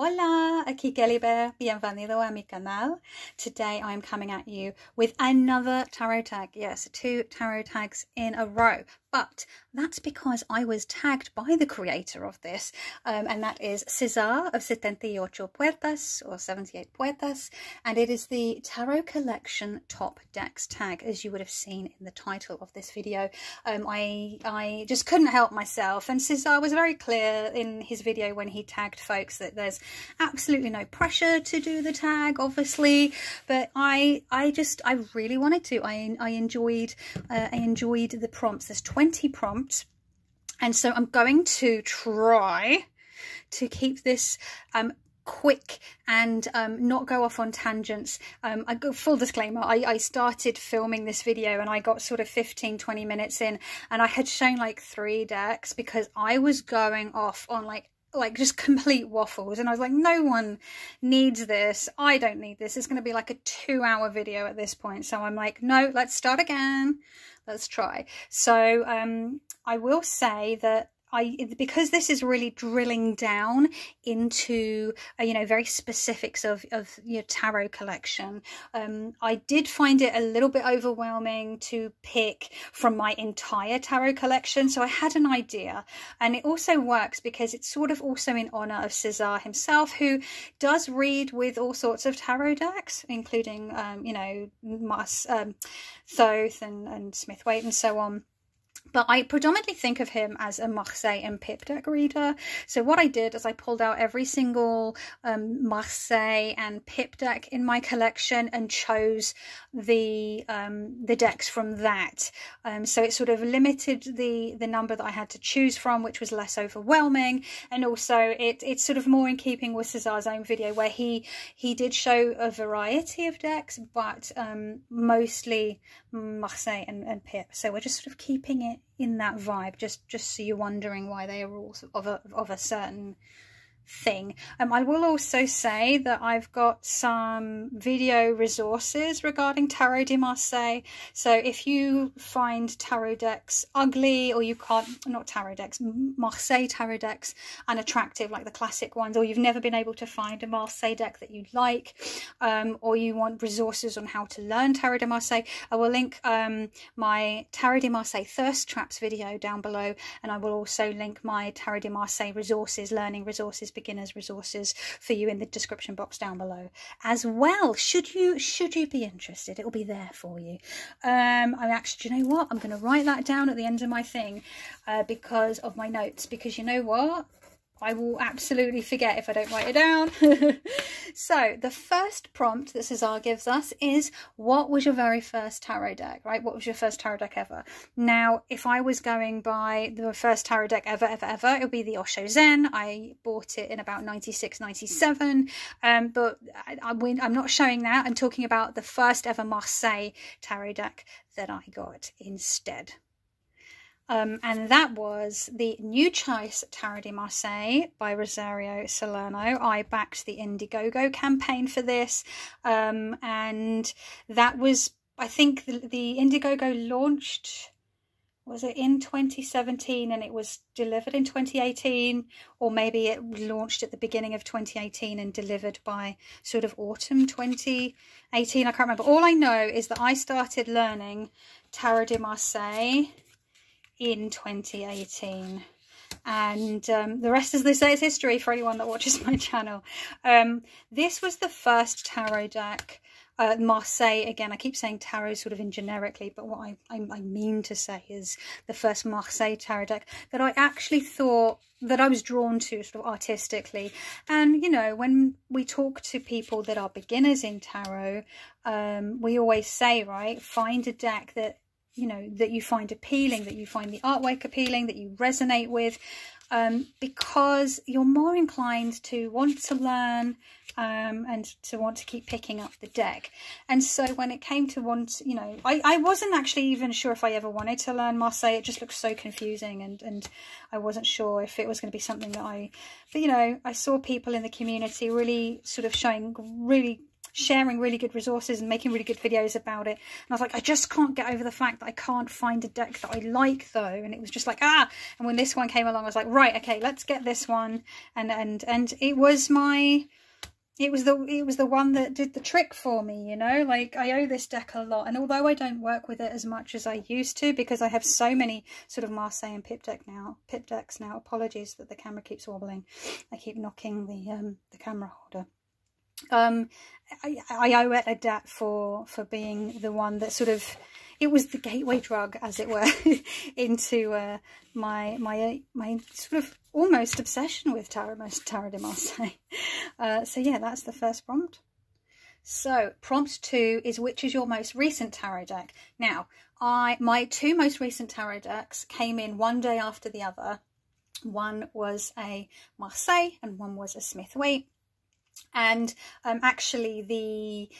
Hola, aquí Galivard, bienvenido a mi canal. Today I'm coming at you with another tarot tag. Yes, two tarot tags in a row. But that's because I was tagged by the creator of this, and that is Cesar of 78 Puertas, or 78 Puertas, and it is the Tarot Collection Top Decks tag, as you would have seen in the title of this video. I just couldn't help myself, and Cesar was very clear in his video when he tagged folks that there's absolutely no pressure to do the tag, obviously, but I really wanted to. I enjoyed the prompts. There's 20 prompts, and so I'm going to try to keep this quick and not go off on tangents. I go, full disclaimer, I started filming this video and I got sort of 15-20 minutes in, and I had shown like 3 decks because I was going off on like just complete waffles, and I was like, no one needs this, I don't need this, it's going to be like a 2-hour video at this point. So I'm like, no, let's start again, let's try. So I will say that because this is really drilling down into you know, very specifics of your tarot collection, I did find it a little bit overwhelming to pick from my entire tarot collection. So I had an idea, and it also works because it's sort of also in honor of Cesar himself, who does read with all sorts of tarot decks, including you know, Thoth and Smith Waite and so on. But I predominantly think of him as a Marseille and Pip deck reader. So what I did is I pulled out every single Marseille and Pip deck in my collection and chose the decks from that. So it sort of limited the number that I had to choose from, which was less overwhelming. And also it's sort of more in keeping with Cesar's own video, where he did show a variety of decks, but mostly Marseille and Pip. So we're just sort of keeping it in that vibe, just so you're wondering why they are all of a certain thing. I will also say that I've got some video resources regarding Tarot de Marseille, so if you find tarot decks ugly, or you can't, not tarot decks, Marseille tarot decks, unattractive, like the classic ones, or you've never been able to find a Marseille deck that you like, or you want resources on how to learn Tarot de Marseille, I will link my Tarot de Marseille Thirst Traps video down below, and I will also link my Tarot de Marseille resources, learning resources, beginners resources for you in the description box down below as well, should you be interested. It will be there for you. I'm actually, you know what, I'm going to write that down at the end of my thing, because of my notes, because you know what, I will absolutely forget if I don't write it down. So the first prompt that Cesar gives us is, what was your very first tarot deck, right? What was your first tarot deck ever? Now, if I was going by the first tarot deck ever, it would be the Osho Zen. I bought it in about 96, 97. But I'm not showing that. I'm talking about the first ever Marseille tarot deck that I got instead. And that was the New Choice Tarot de Marseille by Rosario Salerno. I backed the Indiegogo campaign for this, and that was, I think, the Indiegogo launched, was it in 2017, and it was delivered in 2018, or maybe it launched at the beginning of 2018 and delivered by sort of autumn 2018. I can't remember. All I know is that I started learning Tarot de Marseille in 2018, and the rest, as they say, is history for anyone that watches my channel. This was the first tarot deck, Marseille, again, I keep saying tarot sort of in generically, but what I mean to say is the first Marseille tarot deck that I actually thought that I was drawn to sort of artistically. And, you know, when we talk to people that are beginners in tarot, we always say, right, find a deck that, you know, that you find appealing, that you find the artwork appealing, that you resonate with, because you're more inclined to want to learn and to want to keep picking up the deck. And so when it came to want, you know, I wasn't actually even sure if I ever wanted to learn Marseille. It just looked so confusing, and I wasn't sure if it was going to be something that but you know, I saw people in the community really sort of showing really sharing really good resources and making really good videos about it. And I was like, I just can't get over the fact that I can't find a deck that I like, though. And it was just like, ah. And when this one came along, I was like, right, okay, let's get this one. And it was my, it was the one that did the trick for me, you know, like I owe this deck a lot. And although I don't work with it as much as I used to, because I have so many sort of Marseille and pip decks now, apologies that the camera keeps wobbling. I keep knocking the camera holder. I owe it a debt for being the one that sort of, it was the gateway drug, as it were, into my sort of almost obsession with Tarot de Marseille. So yeah, that's the first prompt. So prompt 2 is, which is your most recent tarot deck? Now, my two most recent tarot decks came in one day after the other. One was a Marseille and one was a Smith Waite. And actually the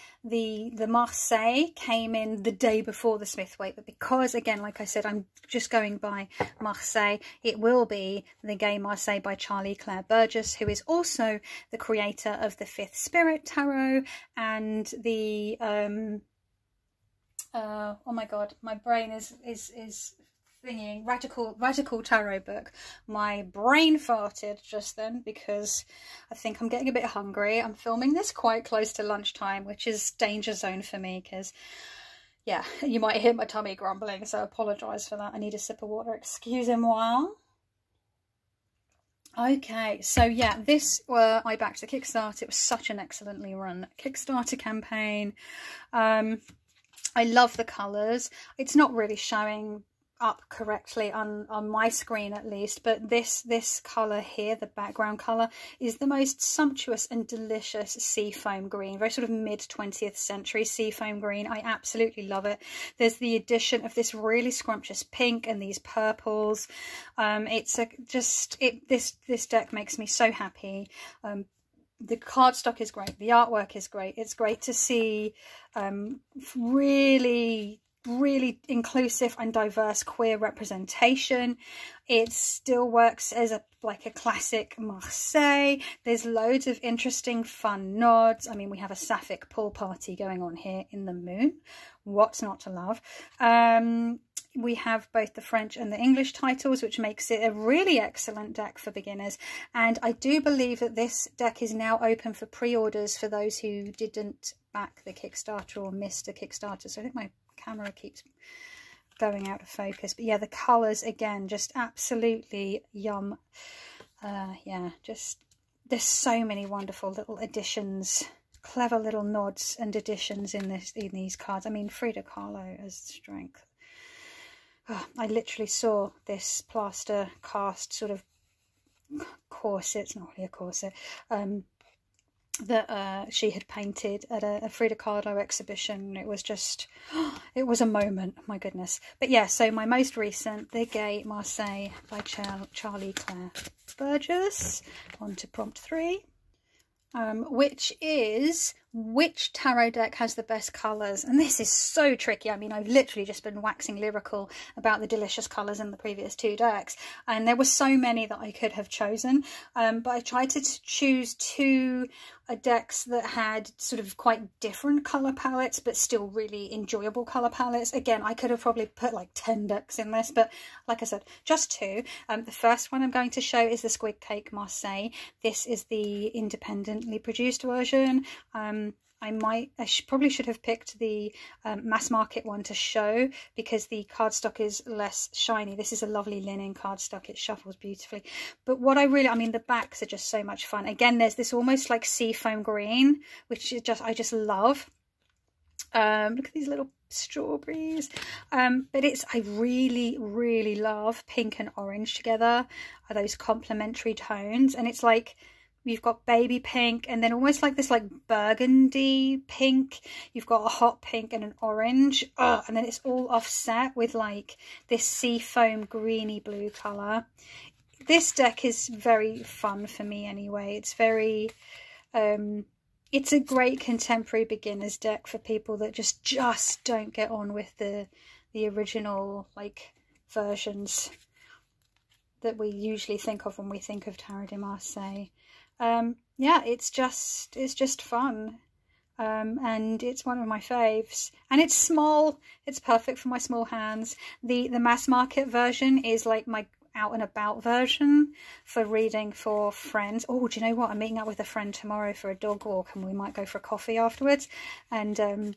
Marseille came in the day before the Smith Waite, but because, again, like I said, I'm just going by Marseille, it will be the Gay Marseille by Charlie Claire Burgess, who is also the creator of the Fifth Spirit Tarot and the oh my god, my brain is thingy, radical tarot book. My brain farted just then because I think I'm getting a bit hungry. I'm filming this quite close to lunchtime, which is danger zone for me, because yeah, you might hear my tummy grumbling, so I apologize for that. I need a sip of water, excusez-moi. Okay, so yeah, this I backed the Kickstarter. It was such an excellently run Kickstarter campaign. I love the colors. It's not really showing up correctly on my screen, at least, but this color here, the background color, is the most sumptuous and delicious seafoam green, very sort of mid 20th century seafoam green. I absolutely love it. There's the addition of this really scrumptious pink and these purples. This deck makes me so happy. The cardstock is great, the artwork is great. It's great to see really inclusive and diverse queer representation. It still works as like a classic Marseille. There's loads of interesting fun nods. I mean, we have a sapphic pool party going on here in the moon. What's not to love? We have both the French and the English titles, which makes it a really excellent deck for beginners. And I do believe that this deck is now open for pre-orders for those who didn't back the Kickstarter or missed the Kickstarter. So I think my camera keeps going out of focus, but yeah, the colors again, just absolutely yum. Yeah, just there's so many wonderful little additions, clever little nods and additions in these cards. I mean, Frida Kahlo as strength. Oh, I literally saw this plaster cast sort of corset, it's not really a corset, that she had painted at a Frida Kahlo exhibition. It was just, it was a moment, my goodness. But yeah, so my most recent, The Gay Marseille by Charlie Claire Burgess. On to prompt 3, which is, which tarot deck has the best colours? And this is so tricky. I mean, I've literally just been waxing lyrical about the delicious colours in the previous two decks, and there were so many that I could have chosen, but I tried to choose two decks that had sort of quite different colour palettes but still really enjoyable colour palettes. Again, I could have probably put like 10 decks in this, but like I said, just two. The first one I'm going to show is the Squid Cake Marseille. This is the independently produced version. I probably should have picked the mass market one to show because the cardstock is less shiny. This is a lovely linen cardstock. It shuffles beautifully. But what I mean, the backs are just so much fun. Again, there's this almost like seafoam green, which is just, I just love. Look at these little strawberries. But I really love pink and orange together. Are those complementary tones? And it's like, you've got baby pink and then almost like this like burgundy pink. You've got a hot pink and an orange. Oh, and then it's all offset with like this seafoam greeny blue colour. This deck is very fun for me anyway. It's very it's a great contemporary beginner's deck for people that just don't get on with the original like versions that we usually think of when we think of Tarot de Marseille. Yeah, it's just fun. and it's one of my faves, and it's small. It's perfect for my small hands. The mass market version is like my out and about version for reading for friends. Oh, do you know what? I'm meeting up with a friend tomorrow for a dog walk, and we might go for a coffee afterwards. And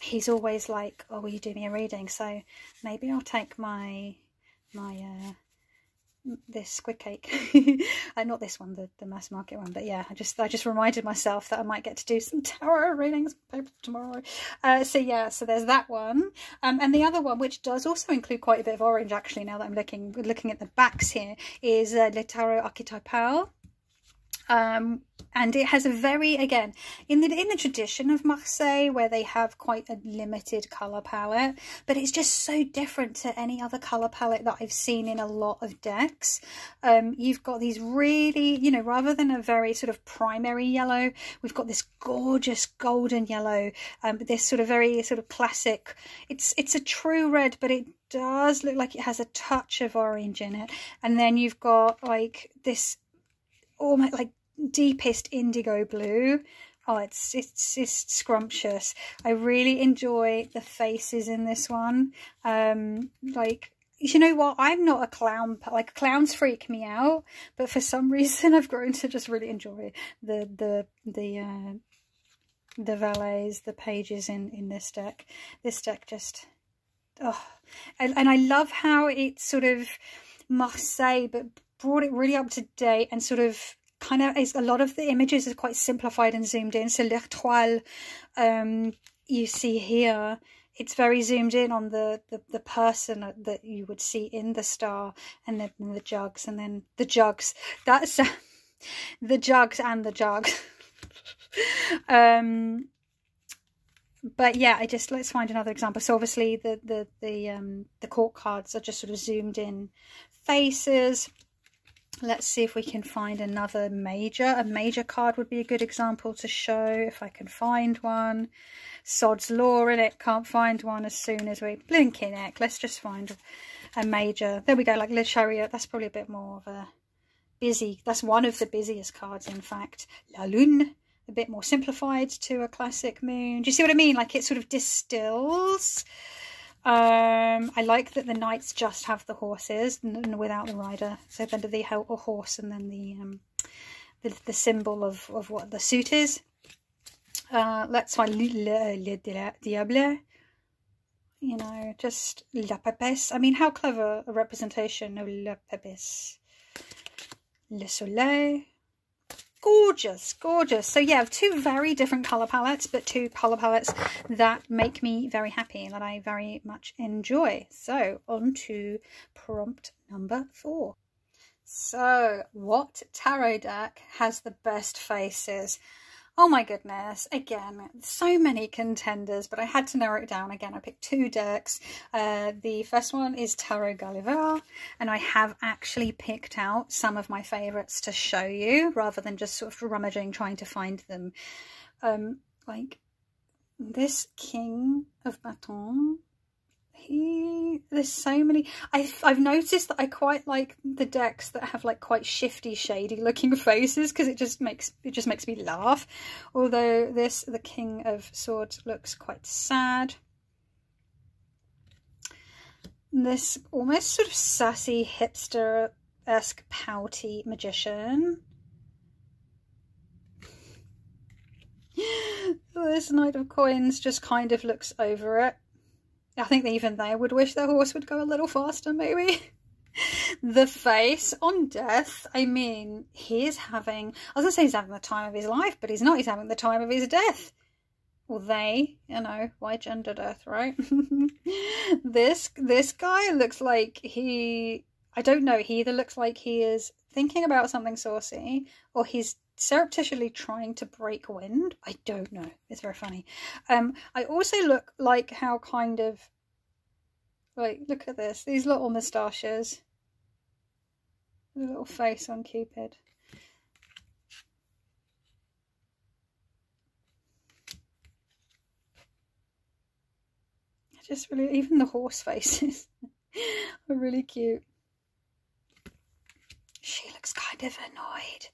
he's always like, "Oh, will you do me a reading?" So maybe I'll take this Squid Cake, not this one, the mass market one. But yeah, I just reminded myself that I might get to do some tarot readings tomorrow. So yeah, so there's that one, and the other one, which does also include quite a bit of orange, actually, now that I'm looking at the backs here, is Le Tarot Archetypeur. And it has a very, again, in the tradition of Marseille, where they have quite a limited colour palette, but it's just so different to any other colour palette that I've seen in a lot of decks. You've got these really, you know, rather than a very sort of primary yellow, we've got this gorgeous golden yellow, this sort of very sort of classic, it's a true red, but it does look like it has a touch of orange in it. And then you've got like this almost like deepest indigo blue. Oh, it's scrumptious. I really enjoy the faces in this one. Like, you know what, I'm not a clown, like clowns freak me out, but for some reason I've grown to just really enjoy the valets, the pages in this deck. This deck just, oh, and I love how it's sort of Marseille but brought it really up to date, and sort of kind of is, a lot of the images is quite simplified and zoomed in. So l'étoile, you see here, it's very zoomed in on the person that you would see in the star, and then the jugs, and then the jugs. That's the jugs and the jugs. But yeah, I just, let's find another example. So obviously the court cards are just sort of zoomed in faces. Let's see if we can find another major. A major card would be a good example to show if I can find one. Sod's law in it. Can't find one as soon as we blink in it. Let's just find a major. There we go, like Le Chariot. That's probably a bit more of a busy. That's one of the busiest cards, in fact. La Lune. A bit more simplified to a classic moon. Do you see what I mean? Like it sort of distills. I like that the knights just have the horses without the rider. So then they have a horse, and then the symbol of what the suit is. Let's find le diable, you know, just la papesse. I mean, how clever a representation of la papesse. Le soleil. Gorgeous, gorgeous. So yeah, two very different colour palettes, but two colour palettes that make me very happy and that I very much enjoy. So on to prompt number 4. So what tarot deck has the best faces? Oh my goodness, again, so many contenders, but I had to narrow it down. Again, I picked two decks. The first one is Tarot Galivard, and I have actually picked out some of my favourites to show you, rather than just sort of rummaging, trying to find them. Like this King of Baton. There's so many. I've noticed that I quite like the decks that have like quite shifty, shady looking faces, because it just makes me laugh. Although this, the King of Swords, looks quite sad. This almost sort of sassy, hipster-esque, pouty Magician. This Knight of Coins just kind of looks over it. I think that even they would wish their horse would go a little faster, maybe. The face on death. I mean, he's having the time of his life, but he's not. He's having the time of his death. Well, they, you know, why gender death, right? This guy looks like he, I don't know, he either looks like he is thinking about something saucy, or he's surreptitiously trying to break wind. I don't know, it's very funny. I also look like how kind of, like, look at this, these little moustaches, the little face on Cupid. I just really, even the horse faces are really cute. She looks kind of annoyed.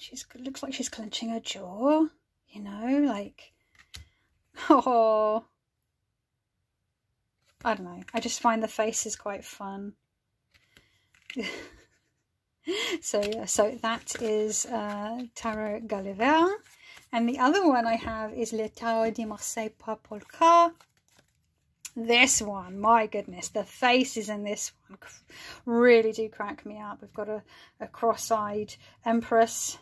She looks like she's clenching her jaw. you know, like, oh, I don't know. I just find the faces quite fun. So yeah, so that is Tarot Galivard. And the other one I have is Le Tarot de Marseille Popolca. This one, my goodness, the faces in this one really do crack me up. We've got a cross-eyed empress.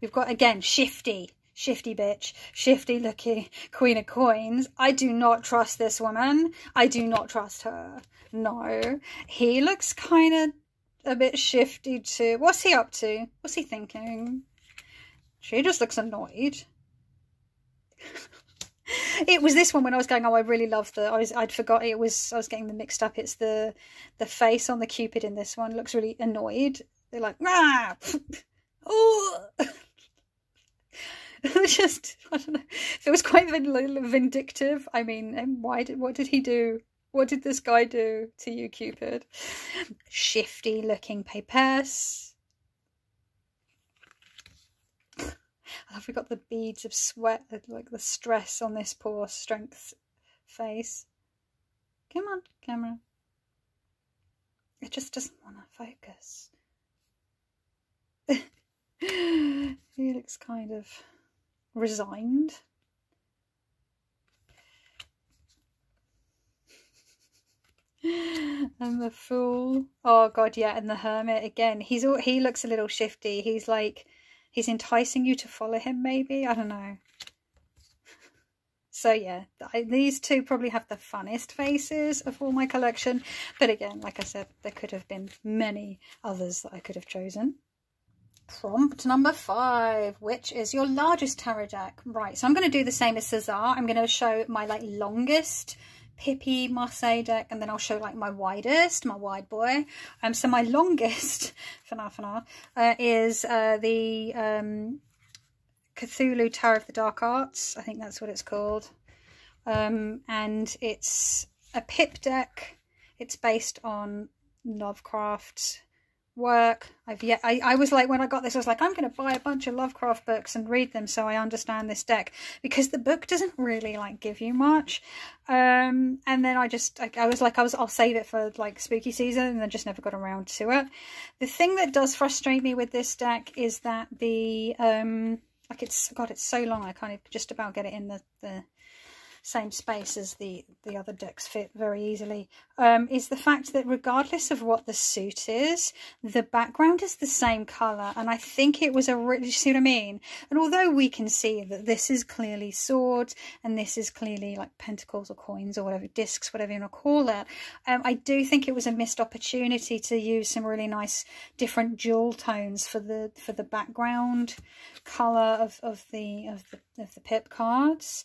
We've got, again, shifty bitch, shifty looking Queen of Coins. I do not trust this woman. I do not trust her. No, he looks kind of a bit shifty too. What's he up to? What's he thinking? She just looks annoyed. It was this one when I was going, oh, I really love the, I'd forgot it was, I was getting them mixed up. It's the face on the Cupid in this one looks really annoyed. They're like, ah, oh. Just, I don't know. It was quite vindictive. I mean, what did he do? What did this guy do to you, Cupid? Shifty looking papers. I love we got the beads of sweat, like the stress on this poor strength face. Come on, camera. It just doesn't want to focus. He looks kind of resigned. And the Fool, oh god, yeah, and the Hermit again. He looks a little shifty. He's like, he's enticing you to follow him, maybe, I don't know. So yeah, these two probably have the funnest faces of all my collection, but again, like I said, there could have been many others that I could have chosen. Prompt number 5, which is your largest tarot deck. Right, so I'm going to do the same as Cesar. I'm going to show my like longest Pippy Marseille deck, and then I'll show like my widest, my wide boy. So my longest is the Cthulhu Tower of the Dark Arts. I think that's what it's called. And it's a pip deck. It's based on Lovecraft work. I was like, when I got this, I was like, I'm going to buy a bunch of Lovecraft books and read them so I understand this deck, because the book doesn't really like give you much. And then I'll save it for like spooky season, and then just never got around to it. The thing that does frustrate me with this deck is that the like, it's god, it's so long I can't just about get it in the same space as the other decks fit very easily, is the fact that regardless of what the suit is, the background is the same colour. And I think it was a really, you see what I mean? And although we can see that this is clearly swords and this is clearly like pentacles or coins or whatever, discs, whatever you want to call it, I do think it was a missed opportunity to use some really nice different jewel tones for the background colour of the pip cards.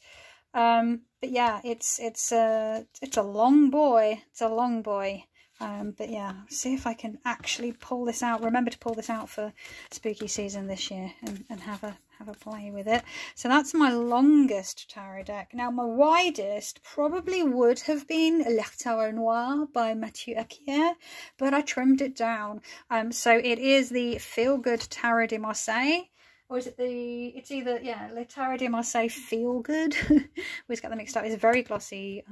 But yeah, it's a long boy. It's a long boy. But yeah, see if I can actually pull this out. Remember to pull this out for spooky season this year and have a play with it. So that's my longest tarot deck. Now my widest probably would have been Le Tarot Noir by Mathieu Aquier, but I trimmed it down. So it is the Feel Good Tarot de Marseille. Or is it the, it's either, yeah, Le Tarot de Marseille Feel Good. Always get them mixed up. It's a very glossy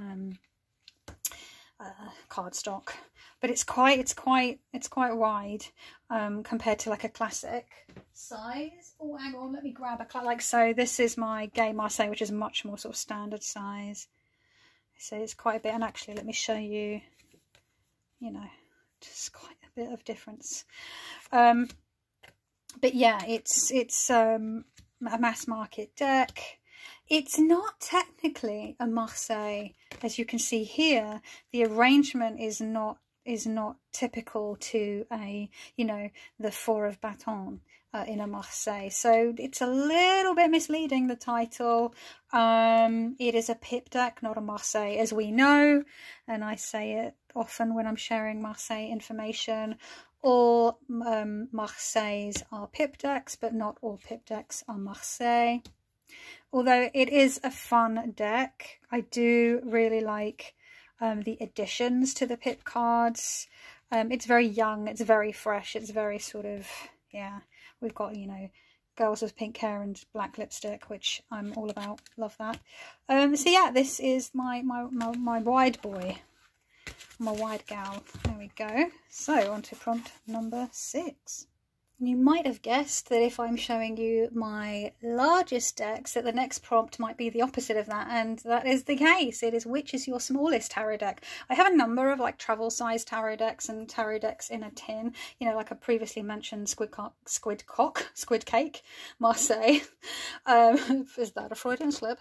cardstock, but it's quite wide compared to like a classic size. Oh, hang on, let me grab a, like, so this is my Gay Marseille, which is much more sort of standard size. So it's quite a bit, and actually let me show you, you know, just quite a bit of difference. But yeah, it's a mass market deck. It's not technically a Marseille, as you can see here. The arrangement is not typical to a, you know, the Four of Baton in a Marseille. So it's a little bit misleading, the title. It is a pip deck, not a Marseille, as we know, and I say it often when I'm sharing Marseille information. All Marseilles are pip decks, but not all pip decks are Marseille. Although it is a fun deck, I do really like the additions to the pip cards. It's very young, it's very fresh, it's very sort of, yeah, we've got, you know, girls with pink hair and black lipstick, which I'm all about. Love that. So yeah, this is my wide boy, my wide gal. There we go. So on to prompt number 6. You might have guessed that if I'm showing you my largest decks, that the next prompt might be the opposite of that, and that is the case. It is, which is your smallest tarot deck? I have a number of like travel size tarot decks and tarot decks in a tin, you know, like I previously mentioned Squid Cake Marseille. Is that a Freudian slip?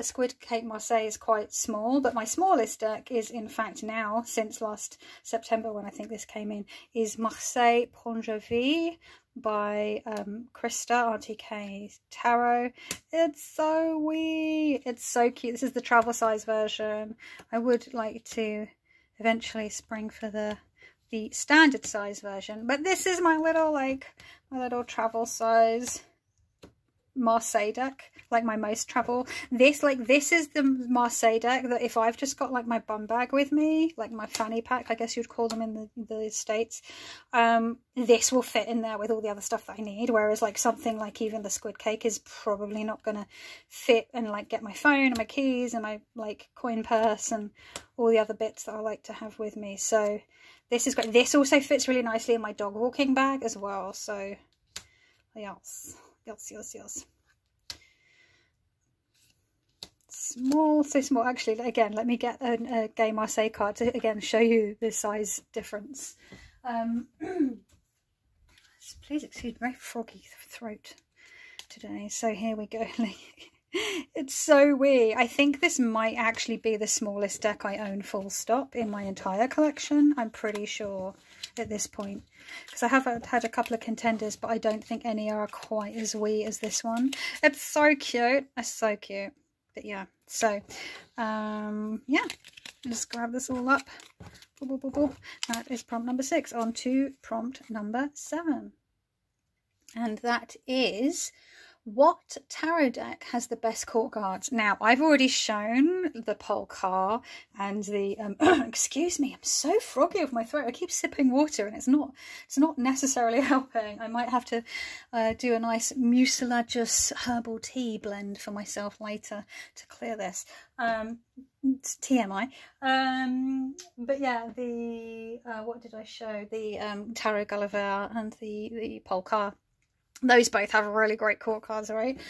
Squid Cake Marseille is quite small, but my smallest deck is in fact now, since last September when I think this came in, is Marseille Ponjavie by Krista RTK Tarot. It's so wee, it's so cute. This is the travel size version. I would like to eventually spring for the standard size version, but this is my little travel size Marseille deck, like my most travel. This is the Marseille deck that if I've just got like my bum bag with me, like my fanny pack, I guess you'd call them in the States, this will fit in there with all the other stuff that I need. Whereas like something like even the Squid Cake is probably not gonna fit and like get my phone and my keys and my like coin purse and all the other bits that I like to have with me. So this is great. This also fits really nicely in my dog walking bag as well. So yes. Yes. Small, so small. Actually, again, let me get a Gay Marseille card to again show you the size difference. Please excuse my froggy throat today. So here we go. It's so wee. I think this might actually be the smallest deck I own full stop in my entire collection. I'm pretty sure at this point, because I have had a couple of contenders, but I don't think any are quite as wee as this one. It's so cute. It's so cute. But yeah, so yeah, just grab this all up. Boop, boop, boop. That is prompt number 6. On to prompt number 7, and that is, what tarot deck has the best court cards? Now, I've already shown the Polka and the excuse me, I'm so froggy with my throat. I keep sipping water and it's not necessarily helping. I might have to do a nice mucilaginous herbal tea blend for myself later to clear this. TMI. But yeah, the what did I show? The Tarot Galivard and the Polka. Those both have really great court cards, right?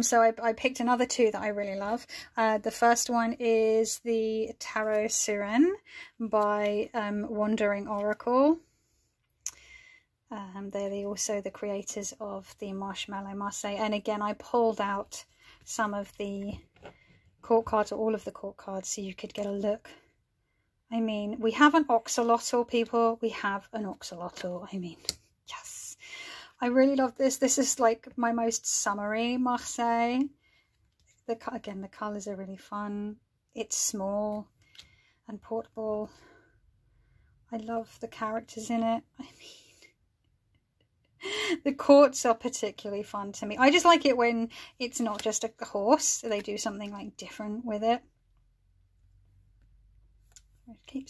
So I picked another two that I really love. The first one is the Tarot Suren by Wandering Oracle. They're also the creators of the Marshmallow Marseille. And again, I pulled out some of the court cards, or all of the court cards, so you could get a look. I mean, we have an Oxalotl, people. We have an Oxalotl. I mean, yes. I really love this. This is like my most summery Marseille. Again, the colours are really fun. It's small and portable. I love the characters in it. I mean, the courts are particularly fun to me. I just like it when it's not just a horse. They do something like different with it.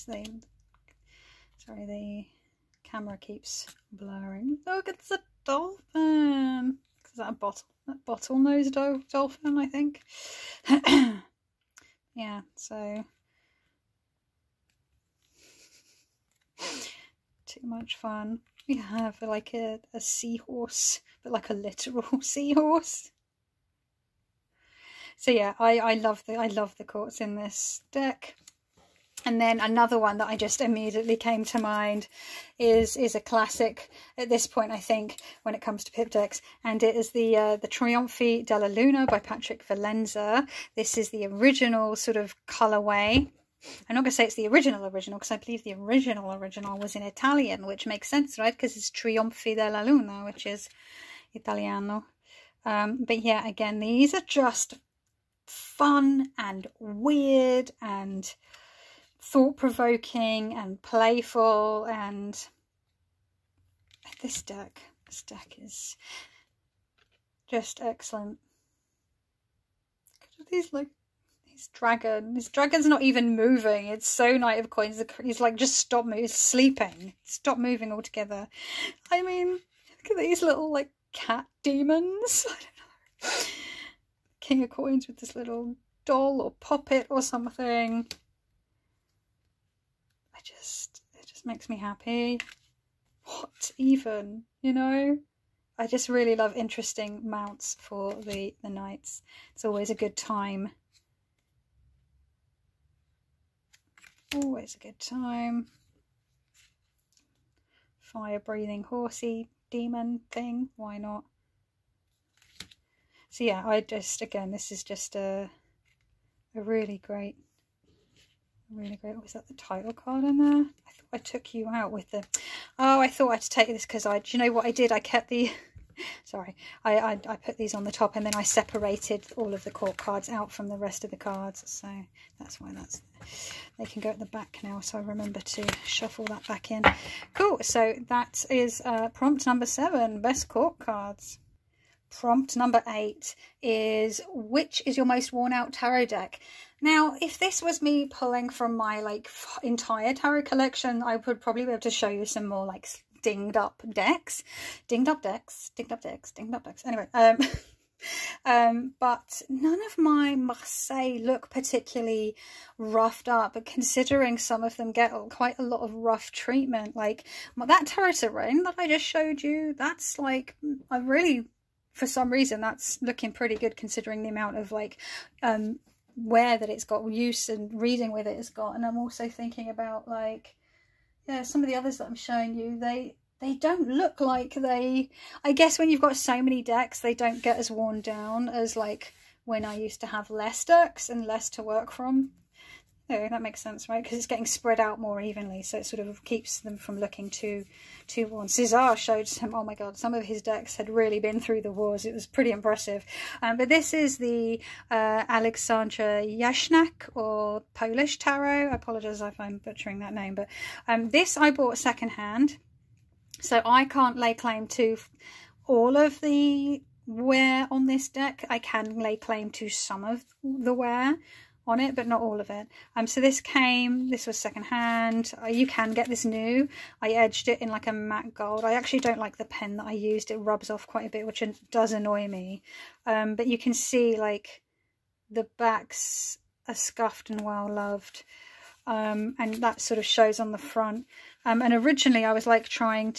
Sorry, the camera keeps blurring. Look, it's a dolphin. Is that a bottlenose dolphin, I think? Yeah, so too much fun. We have like a seahorse, but like a literal seahorse. So yeah, I love the courts in this deck. And then another one that I just immediately came to mind is a classic at this point, I think, when it comes to pip decks, and it is the Trionfi della Luna by Patrick Valenza. This is the original sort of colorway. I'm not going to say it's the original because I believe the original was in Italian, which makes sense, right? Because it's Trionfi della Luna, which is Italiano. But yeah, again, these are just fun and weird and thought-provoking and playful, and this deck is just excellent. Look at these, like his dragon. His dragon's not even moving. It's so Knight of Coins. He's like just stop moving. He's sleeping. Stop moving altogether. I mean, look at these little like cat demons. I don't know. King of Coins with this little doll or puppet or something. It just makes me happy. What even, you know? I just really love interesting mounts for the knights. It's always a good time. Always a good time. Fire-breathing horsey demon thing. Why not? So yeah, I just, again, this is just a really great, Oh, is that the title card in there? I thought I took you out with the... Oh, I thought I'd take this because I... Do you know what I did? I kept the... Sorry. I put these on the top and then I separated all of the court cards out from the rest of the cards. So that's why that's... They can go at the back now, so I remember to shuffle that back in. Cool. So that is prompt number 7, best court cards. Prompt number 8 is, which is your most worn out tarot deck? Now, if this was me pulling from my like entire tarot collection, I would probably be able to show you some more like dinged up decks, anyway. But none of my Marseille look particularly roughed up, but considering some of them get quite a lot of rough treatment, like that Tarot Suren that I just showed you, that's like, I really, for some reason, that's looking pretty good considering the amount of like wear that it's got, use and reading with it has got. And I'm also thinking about like, yeah, some of the others that I'm showing you, they don't look like they, I guess when you've got so many decks, they don't get as worn down as like when I used to have less decks and less to work from. Yeah, that makes sense, right? Because it's getting spread out more evenly, so it sort of keeps them from looking too worn. Cesar showed some, oh my god, some of his decks had really been through the wars. It was pretty impressive. But this is the Aleksandra Yashnak or Polish Tarot. I apologise if I'm butchering that name, but this I bought secondhand, so I can't lay claim to all of the wear on this deck. I can lay claim to some of the wear on it, but not all of it. So this was second hand. You can get this new. I edged it in like a matte gold. I actually don't like the pen that I used. It rubs off quite a bit, which does annoy me. But you can see like the backs are scuffed and well loved, and that sort of shows on the front. And originally I was like I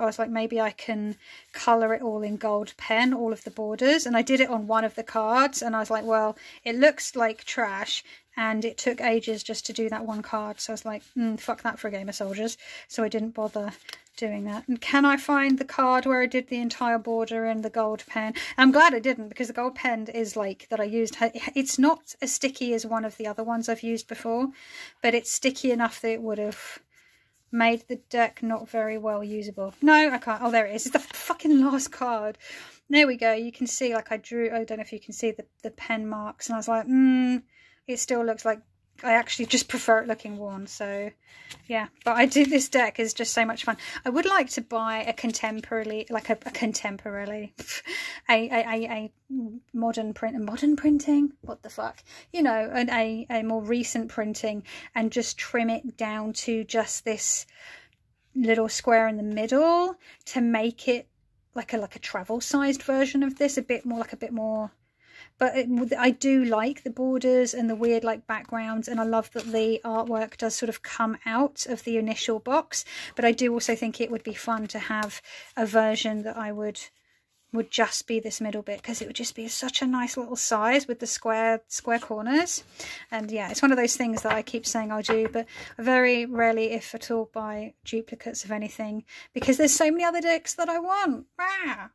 was like maybe I can colour it all in gold pen, all of the borders, and I did it on one of the cards, and I was like, well, it looks like trash and it took ages just to do that one card, so I was like, fuck that for a game of soldiers, so I didn't bother doing that. And can I find the card where I did the entire border in the gold pen? I'm glad I didn't, because the gold pen is like that I used, it's not as sticky as one of the other ones I've used before, but it's sticky enough that it would have made the deck not very well usable. No, I can't. Oh, there it is. It's the fucking last card. There we go. You can see like I drew, I don't know if you can see the pen marks, and I was like, it still looks like, I actually just prefer it looking worn. So yeah, but I do, this deck is just so much fun. I would like to buy a contemporary, like a modern print, a more recent printing, and just trim it down to just this little square in the middle to make it like a travel sized version of this, a bit more. But I do like the borders and the weird like backgrounds, and I love that the artwork does sort of come out of the initial box. But I do also think it would be fun to have a version that I would just be this middle bit, because it would just be such a nice little size with the square corners. And yeah, it's one of those things that I keep saying I'll do, but I very rarely, if at all, buy duplicates of anything, because there's so many other decks that I want. Rah!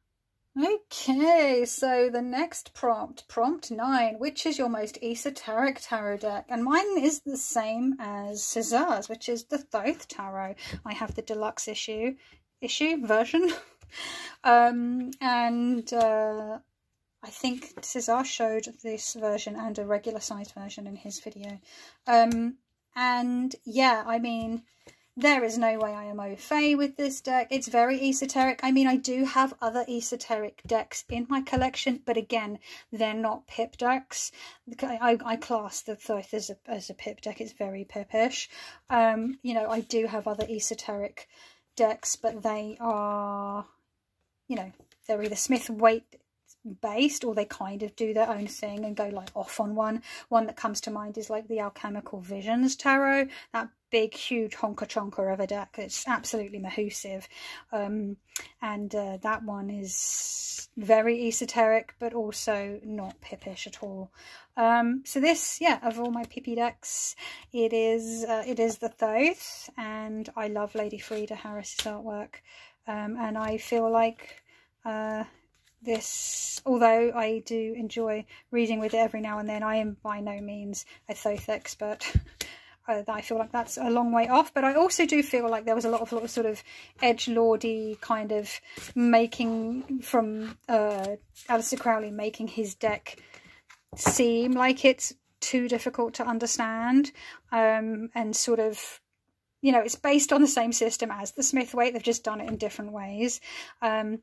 Okay, so the next prompt 9, which is your most esoteric tarot deck? And mine is the same as Cesar's, which is the Thoth Tarot. I have the deluxe issue version. I think Cesar showed this version and a regular sized version in his video. And yeah, I mean, there is no way I am au fait with this deck. It's very esoteric. I mean, I do have other esoteric decks in my collection, but again, they're not pip decks. I class the Thoth as a pip deck. It's very pipish. You know, I do have other esoteric decks, but they are, you know, they're either Smith-Waite based, or they kind of do their own thing and go like off on one. One that comes to mind is like the Alchemical Visions Tarot, that big huge honker chonker of a deck. It's absolutely mahoosive, and that one is very esoteric but also not pippish at all. So this, yeah, of all my pippy decks, it is the Thoth, and I love Lady Frida Harris's artwork, and I feel like this, although I do enjoy reading with it every now and then, I am by no means a Thoth expert. I feel like that's a long way off, but I also do feel like there was a lot of, sort of edgelordy kind of making from Aleister Crowley, making his deck seem like it's too difficult to understand, and sort of, you know, it's based on the same system as the Smith-Waite, they've just done it in different ways. And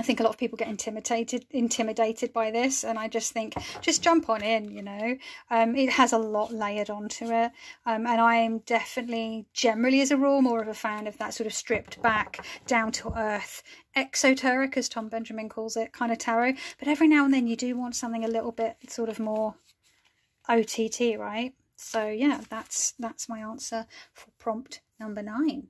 I think a lot of people get intimidated by this, and I just think, just jump on in, you know. It has a lot layered onto it, and I am definitely, generally as a rule, more of a fan of that sort of stripped back, down to earth, exoteric, as Tom Benjamin calls it, kind of tarot. But every now and then you do want something a little bit sort of more OTT, right? So yeah, that's my answer for prompt number 9.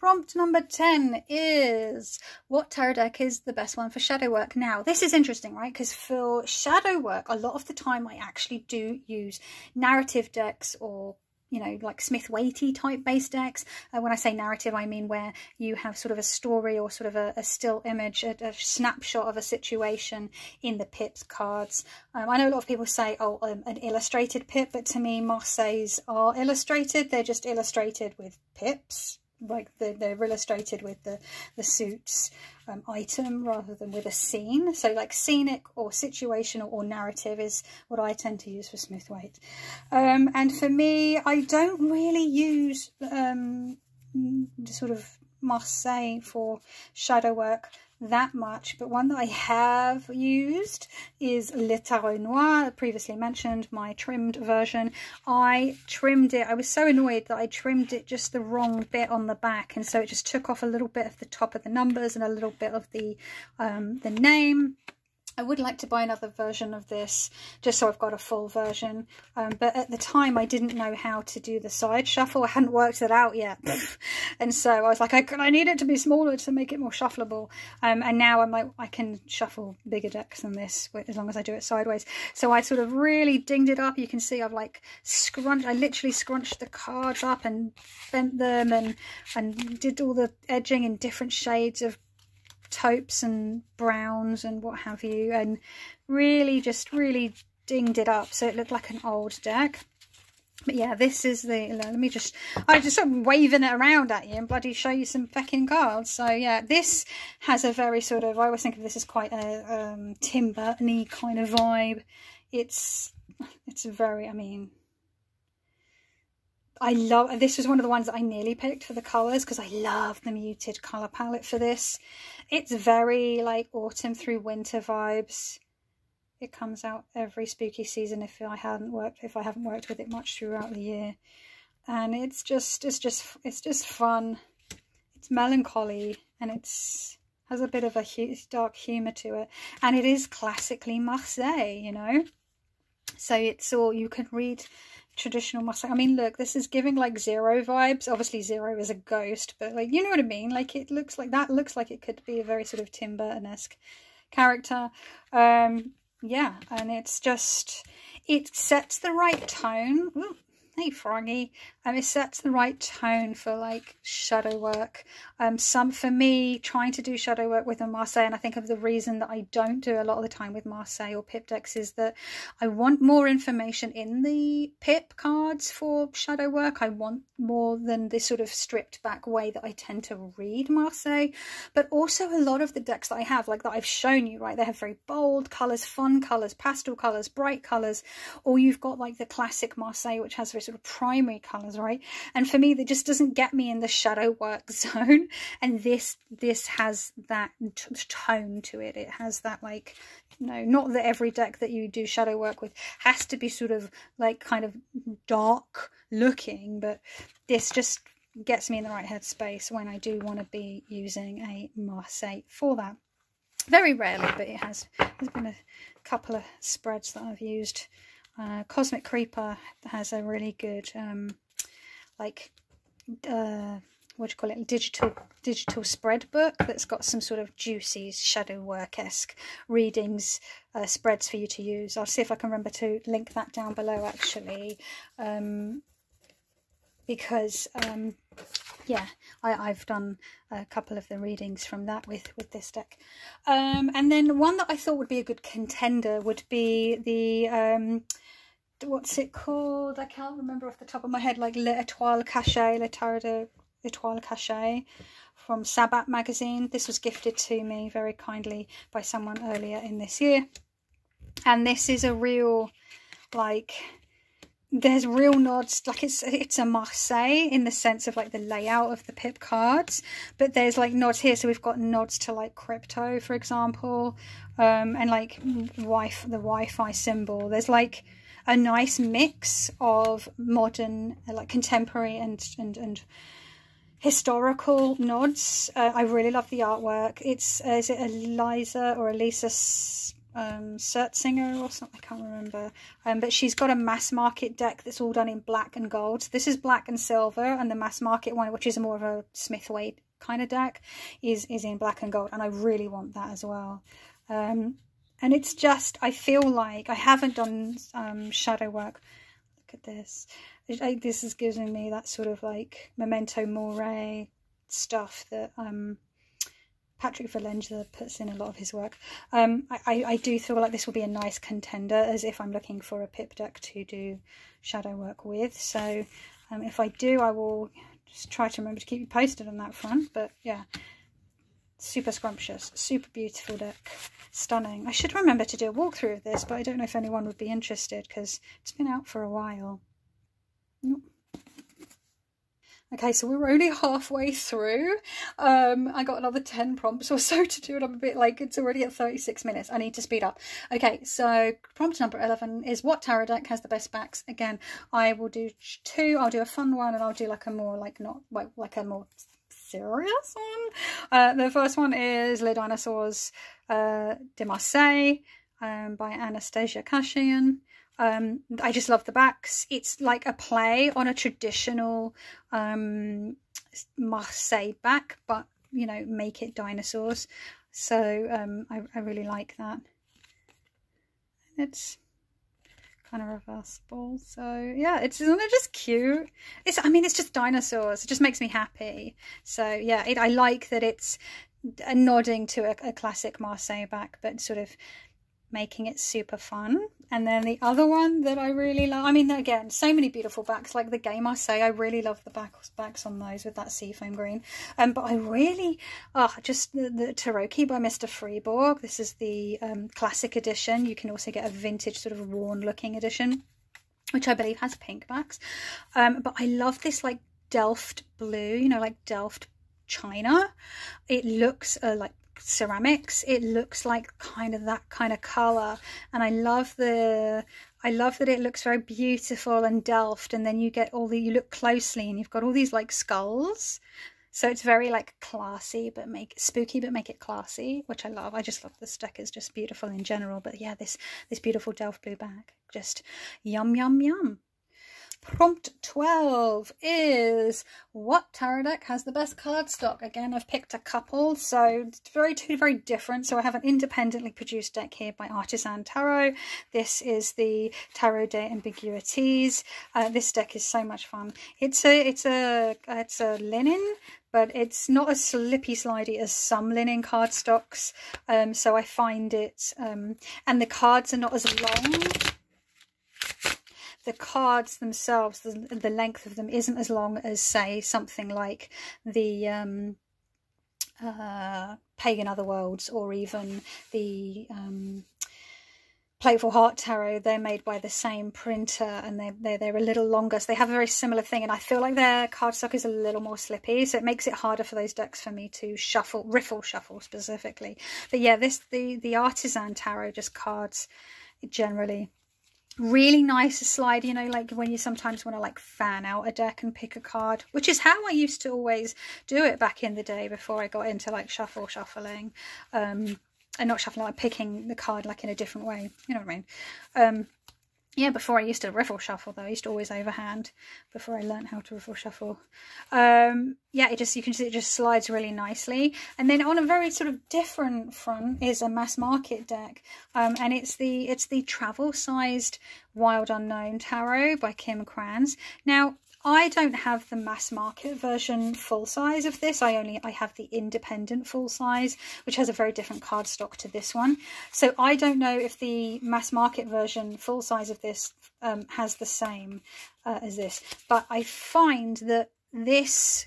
Prompt number 10 is, what tarot deck is the best one for shadow work? Now, this is interesting, right? Because for shadow work, a lot of the time I actually do use narrative decks, or, you know, like Smith-Waite type based decks. When I say narrative, I mean where you have sort of a story, or sort of a still image, a snapshot of a situation in the pips cards. I know a lot of people say, oh, an illustrated pip, but to me, Marseilles are illustrated. They're just illustrated with pips. Like they're illustrated with the suit's item rather than with a scene. So like scenic or situational or narrative is what I tend to use for Smith-Waite. And for me, I don't really use sort of Marseille for shadow work that much, but one that I have used is Le Tarot Noir, previously mentioned, my trimmed version. I trimmed it, I was so annoyed that I trimmed it just the wrong bit on the back, and so it just took off a little bit of the top of the numbers and a little bit of the name. I would like to buy another version of this just so I've got a full version, but at the time I didn't know how to do the side shuffle. I hadn't worked it out yet. And so I was like, I need it to be smaller to make it more shuffleable, and now I'm like, I can shuffle bigger decks than this as long as I do it sideways. So I sort of really dinged it up. You can see I've like scrunched, I literally scrunched the cards up and bent them, and did all the edging in different shades of taupes and browns and what have you, and really just really dinged it up so it looked like an old deck. But yeah, this is the, let me just, I just sort of waving it around at you and bloody show you some fucking cards. So yeah, this has a very sort of, I always think of this as quite a Tim Burton-y kind of vibe. It's very, I mean, I love, this was one of the ones that I nearly picked for the colours because I love the muted colour palette for this. It's very like autumn through winter vibes. It comes out every spooky season if I haven't worked with it much throughout the year. And it's just fun. It's melancholy, and it's has a bit of a dark humour to it. And it is classically Marseille, you know. So it's all, you can read traditional Marseille. I mean, look, this is giving like Zero vibes. Obviously Zero is a ghost, but like, you know what I mean, like it looks like, that looks like it could be a very sort of Tim Burton-esque character. Yeah, and it's just, it sets the right tone. Ooh, hey froggy. It sets the right tone for like shadow work. Some, for me, trying to do shadow work with a Marseille, and I think of the reason that I don't do a lot of the time with Marseille or pip decks, is that I want more information in the pip cards for shadow work. I want more than this sort of stripped back way that I tend to read Marseille. But also a lot of the decks that I have, like that I've shown you, right, they have very bold colours, fun colours, pastel colours, bright colours, or you've got like the classic Marseille, which has very sort of primary colours, right? And for me, that just doesn't get me in the shadow work zone, and this has that tone to it. It has that, like, you know, not that every deck that you do shadow work with has to be sort of like kind of dark looking, but this just gets me in the right headspace when I do want to be using a Marseille for that. Very rarely, but it has. There's been a couple of spreads that I've used. Cosmic Creeper has a really good, what do you call it, digital spread book that's got some sort of juicy shadow work-esque readings, spreads for you to use. I'll see if I can remember to link that down below, actually, because yeah, I've done a couple of the readings from that with this deck. And then one that I thought would be a good contender would be the what's it called, I can't remember off the top of my head, like Le Tarot Étoile Cachée from Sabat magazine. This was gifted to me very kindly by someone earlier in this year, and this is a real, like, there's real nods, like it's a Marseille in the sense of like the layout of the pip cards, but there's like nods here, so we've got nods to like crypto, for example, and like the Wi-Fi symbol. There's like a nice mix of modern, like contemporary and historical nods. I really love the artwork. It's is it Eliza or Elisa Sertzinger or something, I can't remember, but she's got a mass market deck that's all done in black and gold. This is black and silver, and the mass market one, which is more of a Smith-Waite kind of deck, is in black and gold, and I really want that as well. And it's just, I feel like I haven't done shadow work. Look at this. This is giving me that sort of like Memento Mori stuff that Patrick Valenza puts in a lot of his work. I do feel like this will be a nice contender, as if I'm looking for a pip deck to do shadow work with. So if I do, I will just try to remember to keep you posted on that front. But yeah, super scrumptious, super beautiful deck, stunning. I should remember to do a walkthrough of this, but I don't know if anyone would be interested because it's been out for a while. Nope. Okay, so we're only halfway through. I got another 10 prompts or so to do, and I'm a bit like, it's already at 36 minutes. I need to speed up. Okay, so prompt number 11 is, what tarot deck has the best backs? Again, I will do two. I'll do a fun one, and I'll do like a more, like not like a more serious one. The first one is Le Tarot de Marseille by Anastasia Kashian. I just love the backs. It's like a play on a traditional Marseille back, but, you know, make it dinosaurs. So I really like that. It's kind of reversible, so yeah, it's, isn't it just cute? It's, I mean, it's just dinosaurs. It just makes me happy. So yeah, I like that it's nodding to a classic Marseille back, but sort of making it super fun. And then the other one that I really love, I mean, again, so many beautiful backs, like the Gay Marseille. I really love the backs on those with that seafoam green. But I really, just the Tarocchi by Mr. Freeborg. This is the classic edition. You can also get a vintage sort of worn looking edition, which I believe has pink backs. But I love this like Delft blue, you know, like Delft china. It looks like ceramics. It looks like kind of that kind of color, and I love that it looks very beautiful and Delft, and then you get all the, you look closely and you've got all these like skulls, so it's very like classy, but make spooky, but make it classy, which I love. I just love this deck. It's just beautiful in general, but yeah, this beautiful Delft blue bag, just yum yum yum. Prompt 12 is, what tarot deck has the best card stock? Again, I've picked a couple, so it's two very different. So I have an independently produced deck here by Artisan Tarot. This is the Tarot de Ambiguities. This deck is so much fun. It's a linen, but it's not as slippy slidey as some linen card stocks. So I find it, and the cards are not as long. The cards themselves, the length of them isn't as long as, say, something like the Pagan Otherworlds, or even the Playful Heart Tarot. They're made by the same printer, and they're a little longer, so they have a very similar thing, and I feel like their cardstock is a little more slippy, so it makes it harder for those decks for me to riffle shuffle specifically. But yeah, the Artisan Tarot just cards generally really nice slide, you know, like when you sometimes want to like fan out a deck and pick a card, which is how I used to always do it back in the day before I got into like shuffling. and not shuffling, like picking the card like in a different way, you know what I mean? Yeah, before I used to riffle shuffle though, I used to always overhand before I learned how to riffle shuffle. Yeah, it just slides really nicely. And then on a very sort of different front is a mass market deck, and it's the travel sized Wild Unknown Tarot by Kim Kranz. Now, I don't have the mass market version full size of this. I have the independent full size, which has a very different card stock to this one. So I don't know if the mass market version full size of this has the same as this. But I find that this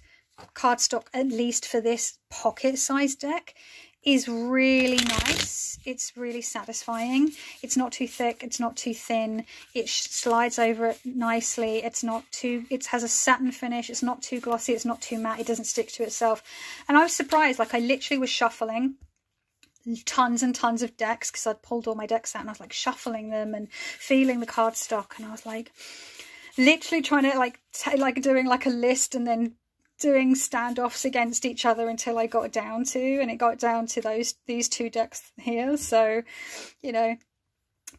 card stock, at least for this pocket size deck, is really nice. It's really satisfying. It's not too thick, it's not too thin, it slides over it nicely, it's not too, it has a satin finish, it's not too glossy, it's not too matte, it doesn't stick to itself. And I was surprised, like I literally was shuffling tons and tons of decks because I'd pulled all my decks out and I was like shuffling them and feeling the card stock, and I was like literally trying to like doing like a list and then doing standoffs against each other until I got down to, and it got down to these two decks here. So, you know,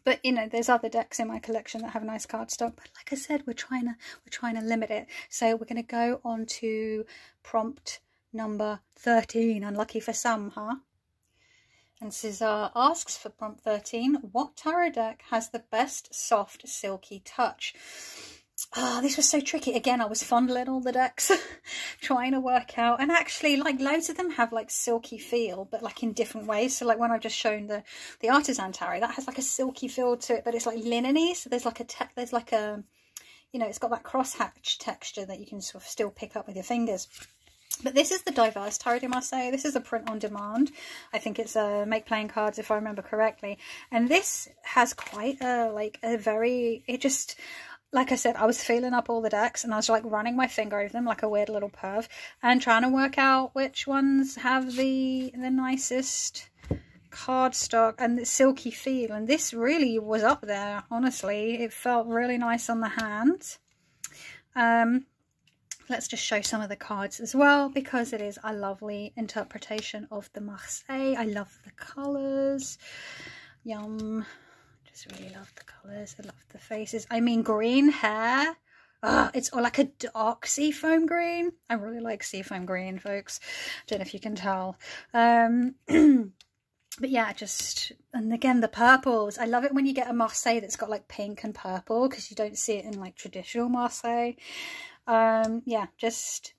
but you know, there's other decks in my collection that have a nice card stock, but like I said, we're trying to limit it. So we're going to go on to prompt number 13. Unlucky for some, huh? And Cesar asks for prompt 13, what tarot deck has the best soft silky touch? Oh, this was so tricky. Again, I was fondling all the decks, trying to work out. And actually, like, loads of them have, like, silky feel, but, like, in different ways. So, like, when I've just shown the Artisan Tarot, that has, like, a silky feel to it, but it's, like, linen-y. So there's, like, a, you know, it's got that crosshatch texture that you can sort of still pick up with your fingers. But this is the Diverse Tarot de Marseille. This is a print-on-demand. I think it's Make Playing Cards, if I remember correctly. And this has quite a, like, a very... It just... Like I said, I was feeling up all the decks and I was like running my finger over them like a weird little perv and trying to work out which ones have the nicest card stock and the silky feel. And this really was up there, honestly. It felt really nice on the hand. Let's just show some of the cards as well, because it is a lovely interpretation of the Marseille. I love the colours. Yum. Just really love the colours. I love the faces. I mean, green hair. Oh, it's all like a dark seafoam green. I really like seafoam green, folks. Don't know if you can tell. But yeah, just, and again, the purples. I love it when you get a Marseille that's got like pink and purple, because you don't see it in like traditional Marseille. Yeah, just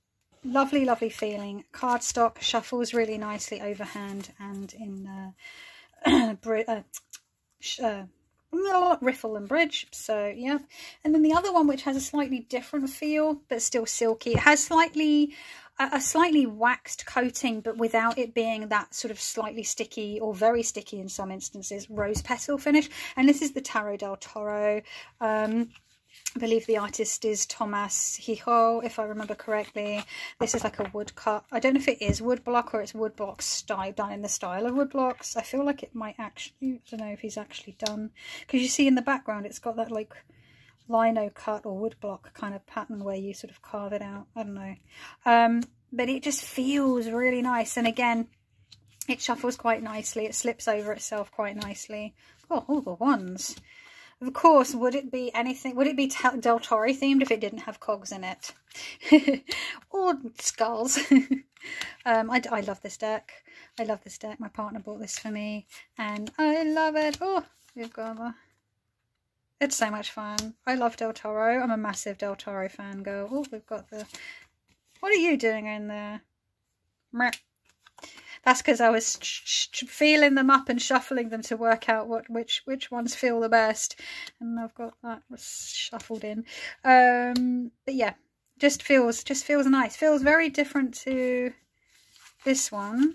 lovely, lovely feeling. Cardstock shuffles really nicely overhand and in riffle and bridge. So yeah, and then the other one, which has a slightly different feel but still silky, it has slightly a slightly waxed coating, but without it being that sort of slightly sticky or very sticky in some instances, rose petal finish. And this is the Tarot del Toro. I believe the artist is Thomas Hijo, if I remember correctly. This is like a woodcut. I don't know if it is woodblock or it's woodblock style, done in the style of woodblocks. I feel like it might actually, I don't know if he's actually done, because you see in the background it's got that like lino cut or woodblock kind of pattern where you sort of carve it out. I don't know. But it just feels really nice. And again, it shuffles quite nicely. It slips over itself quite nicely. Oh, all the ones. Of course, would it be anything? Would it be Del Toro themed if it didn't have cogs in it, or skulls? I love this deck. I love this deck. My partner bought this for me, and I love it. Oh, we've got the. It's so much fun. I love Del Toro. I'm a massive Del Toro fangirl. Oh, we've got the. What are you doing in there? That's because I was feeling them up and shuffling them to work out which ones feel the best. And I've got that shuffled in. But yeah, just feels nice. Feels very different to this one.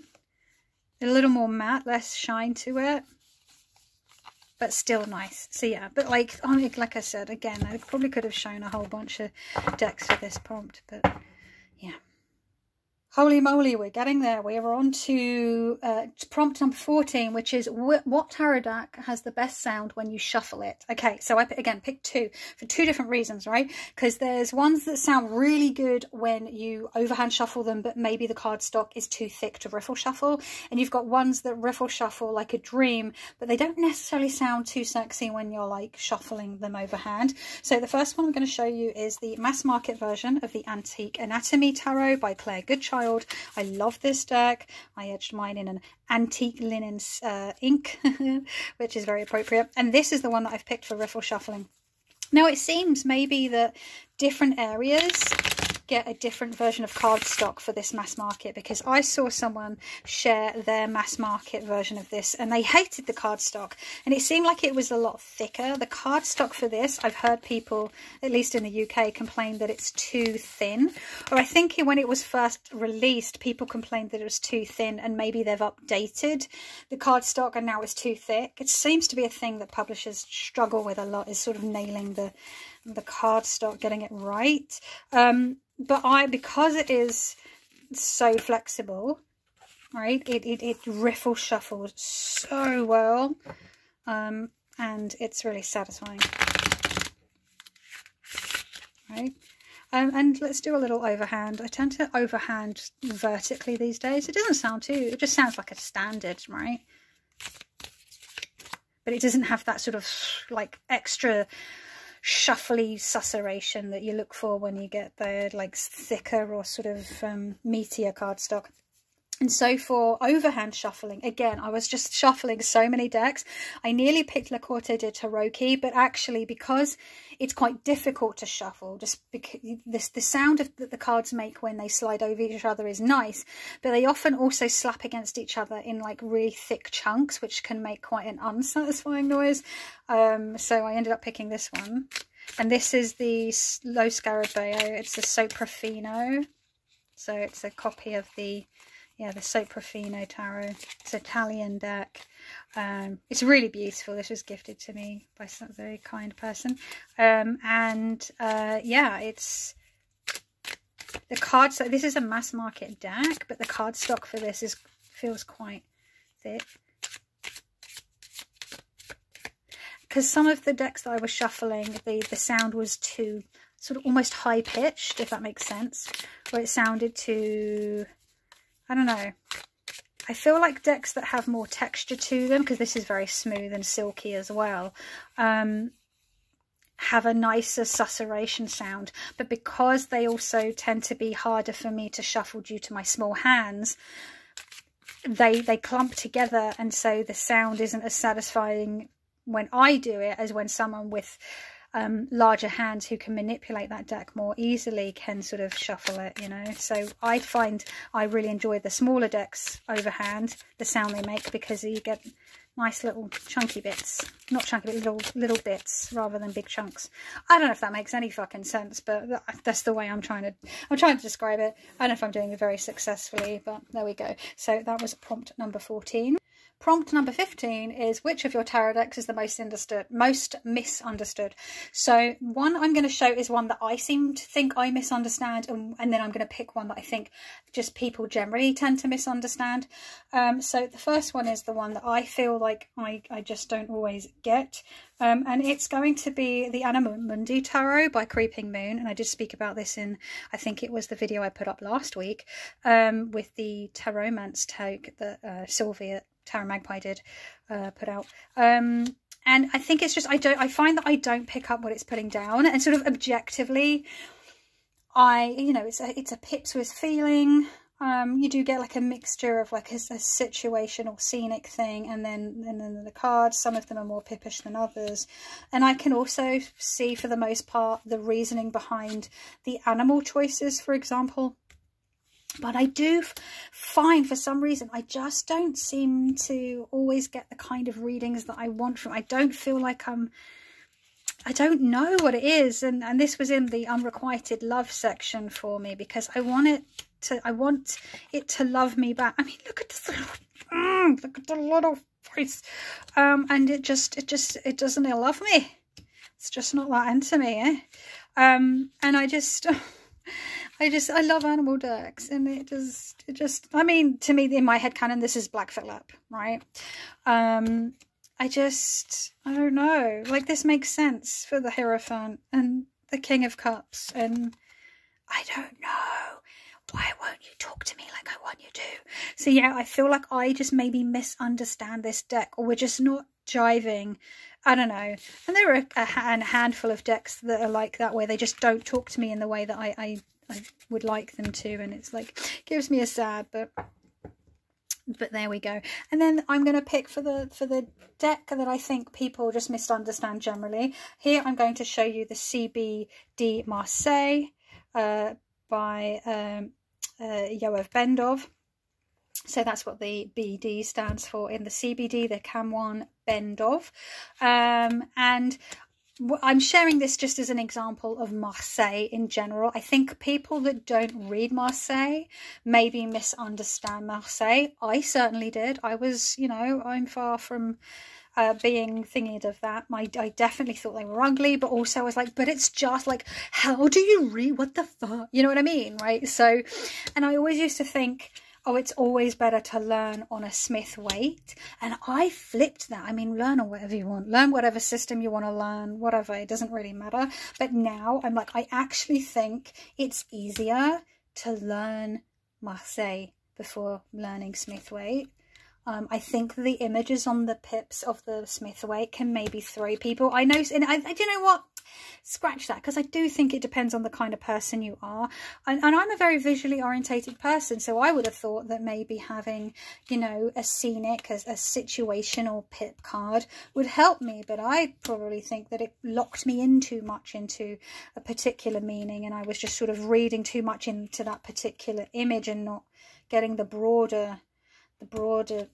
A little more matte, less shine to it. But still nice. So yeah, but like I said, again, I probably could have shown a whole bunch of decks for this prompt. But yeah. Holy moly, we're getting there. We are on to prompt number 14, which is what tarot deck has the best sound when you shuffle it? Okay, so I, again, picked two for two different reasons, right? Because there's ones that sound really good when you overhand shuffle them, but maybe the card stock is too thick to riffle shuffle. And you've got ones that riffle shuffle like a dream, but they don't necessarily sound too sexy when you're like shuffling them overhand. So the first one I'm going to show you is the mass market version of the Antique Anatomy Tarot by Claire Goodchild. I love this deck. I edged mine in an antique linen ink, which is very appropriate. And this is the one that I've picked for riffle shuffling. Now, it seems maybe that different areas get a different version of cardstock for this mass market, because I saw someone share their mass market version of this and they hated the cardstock, and it seemed like it was a lot thicker. The cardstock for this, I've heard people, at least in the UK, complain that it's too thin, or I think when it was first released, people complained that it was too thin, and maybe they've updated the cardstock and now it's too thick. It seems to be a thing that publishers struggle with a lot, is sort of nailing the cardstock, getting it right. But because it is so flexible, right, it riffle shuffles so well, and it's really satisfying, right? And let's do a little overhand. I tend to overhand vertically these days. It doesn't sound too, it just sounds like a standard, right? But it doesn't have that sort of like extra shuffly susurration that you look for when you get the like thicker or sort of meatier cardstock. And so for overhand shuffling, again, I was just shuffling so many decks. I nearly picked La Corte di Tarocchi, but actually, because it's quite difficult to shuffle, just because the sound that the cards make when they slide over each other is nice, but they often also slap against each other in like really thick chunks, which can make quite an unsatisfying noise. So I ended up picking this one. And this is the Lo Scarabeo. It's the Soprafino. So it's a copy of the... yeah, the Soprafino Tarot. It's an Italian deck. It's really beautiful. This was gifted to me by some very kind person. Yeah, it's the card. So this is a mass market deck, but the card stock for this feels quite thick. Because some of the decks that I was shuffling, the sound was too sort of almost high pitched, if that makes sense, where it sounded too... I don't know. I feel like decks that have more texture to them, because this is very smooth and silky as well, have a nicer susurration sound. But because they also tend to be harder for me to shuffle due to my small hands, they clump together, and so the sound isn't as satisfying when I do it as when someone with larger hands who can manipulate that deck more easily can sort of shuffle it, you know. So I find I really enjoy the smaller decks overhand, the sound they make, because you get nice little chunky bits, not chunky but little bits rather than big chunks. I don't know if that makes any fucking sense, but that's the way I'm trying to describe it. I don't know if I'm doing it very successfully, but there we go. So that was prompt number 14. Prompt number 15 is, which of your tarot decks is the most misunderstood? So one I'm going to show is one that I seem to think I misunderstand, and then I'm going to pick one that I think just people generally tend to misunderstand. So the first one is the one that I feel like I just don't always get, and it's going to be the Anna Mundi Tarot by Creeping Moon. And I did speak about this in, I think it was the video I put up last week, with the Taromance take that Sylvia Tarot Magpie did put out, and I think it's just I find that I don't pick up what it's putting down, and sort of objectively, you know, it's a pipsqueak feeling. You do get like a mixture of like a situational scenic thing, and then the cards. Some of them are more pippish than others, and I can also see for the most part the reasoning behind the animal choices, for example. But I do find, for some reason, I just don't seem to always get the kind of readings that I want from. I don't feel like I don't know what it is. And this was in the unrequited love section for me, because I want it to love me back. I mean, look at this little voice. And it doesn't love me. It's just not that into me, eh? And I just I love animal decks, and it just I mean, to me, in my head canon, this is Black Phillip, right? I don't know, like, this makes sense for the Hierophant and the King of Cups, and I don't know. Why won't you talk to me like I want you to? So yeah, I feel like I just maybe misunderstand this deck, or we're just not jiving. I don't know. And there are a handful of decks that are like that, where they just don't talk to me in the way that I would like them to, and it's like, gives me a sad, but there we go. And then I'm going to pick for the deck that I think people just misunderstand generally. Here I'm going to show you the CBD Marseille by Yoav Bendov. So that's what the BD stands for in the CBD, the Kamwan Bendov. And I'm sharing this just as an example of Marseille in general. I think people that don't read Marseille maybe misunderstand Marseille. I certainly did. I was, you know, I'm far from being thingied of that. I definitely thought they were ugly, but also I was like, but it's just like, how do you read? What the fuck? You know what I mean? Right. So, and I always used to think, oh, it's always better to learn on a Smith Waite. And I flipped that. I mean, learn on whatever you want. Learn whatever system you want to learn, whatever. It doesn't really matter. But now I'm like, I actually think it's easier to learn Marseille before learning Smith Waite. I think the images on the pips of the Smith Waite can maybe throw people. I know, and you know what? Scratch that, because I do think it depends on the kind of person you are, and I'm a very visually orientated person, so I would have thought that maybe having, you know, a scenic, a situational pip card would help me, but I probably think that it locked me in too much into a particular meaning, and I was just sort of reading too much into that particular image and not getting the broader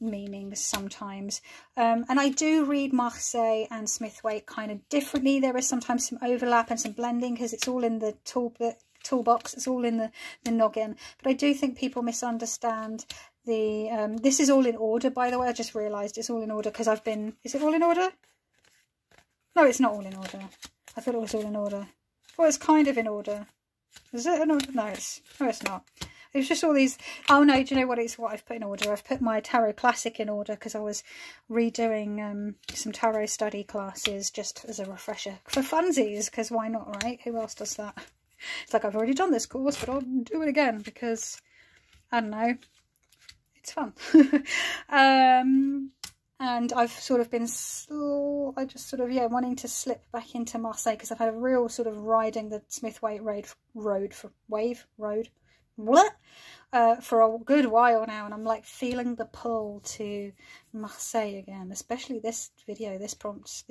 meanings sometimes. And I do read Marseille and Smith Waite kind of differently. There is sometimes some overlap and some blending, because it's all in the toolbox, it's all in the noggin. But I do think people misunderstand the this is all in order, by the way. I just realized it's all in order because I've been, is it all in order? No, it's not all in order. I thought it was all in order. Well, it's kind of in order. Is it in order? No, it's not. It's just all these, oh no, do you know what, it's what I've put in order. I've put my Tarot Classic in order because I was redoing some tarot study classes just as a refresher for funsies, because why not, right? Who else does that? It's like, I've already done this course, but I'll do it again because, I don't know, it's fun. And I've sort of been, I just sort of, yeah, wanting to slip back into Marseille, because I've had a real sort of riding the Smith Waite for a good while now, and I'm like feeling the pull to Marseille again, especially this video, these prompts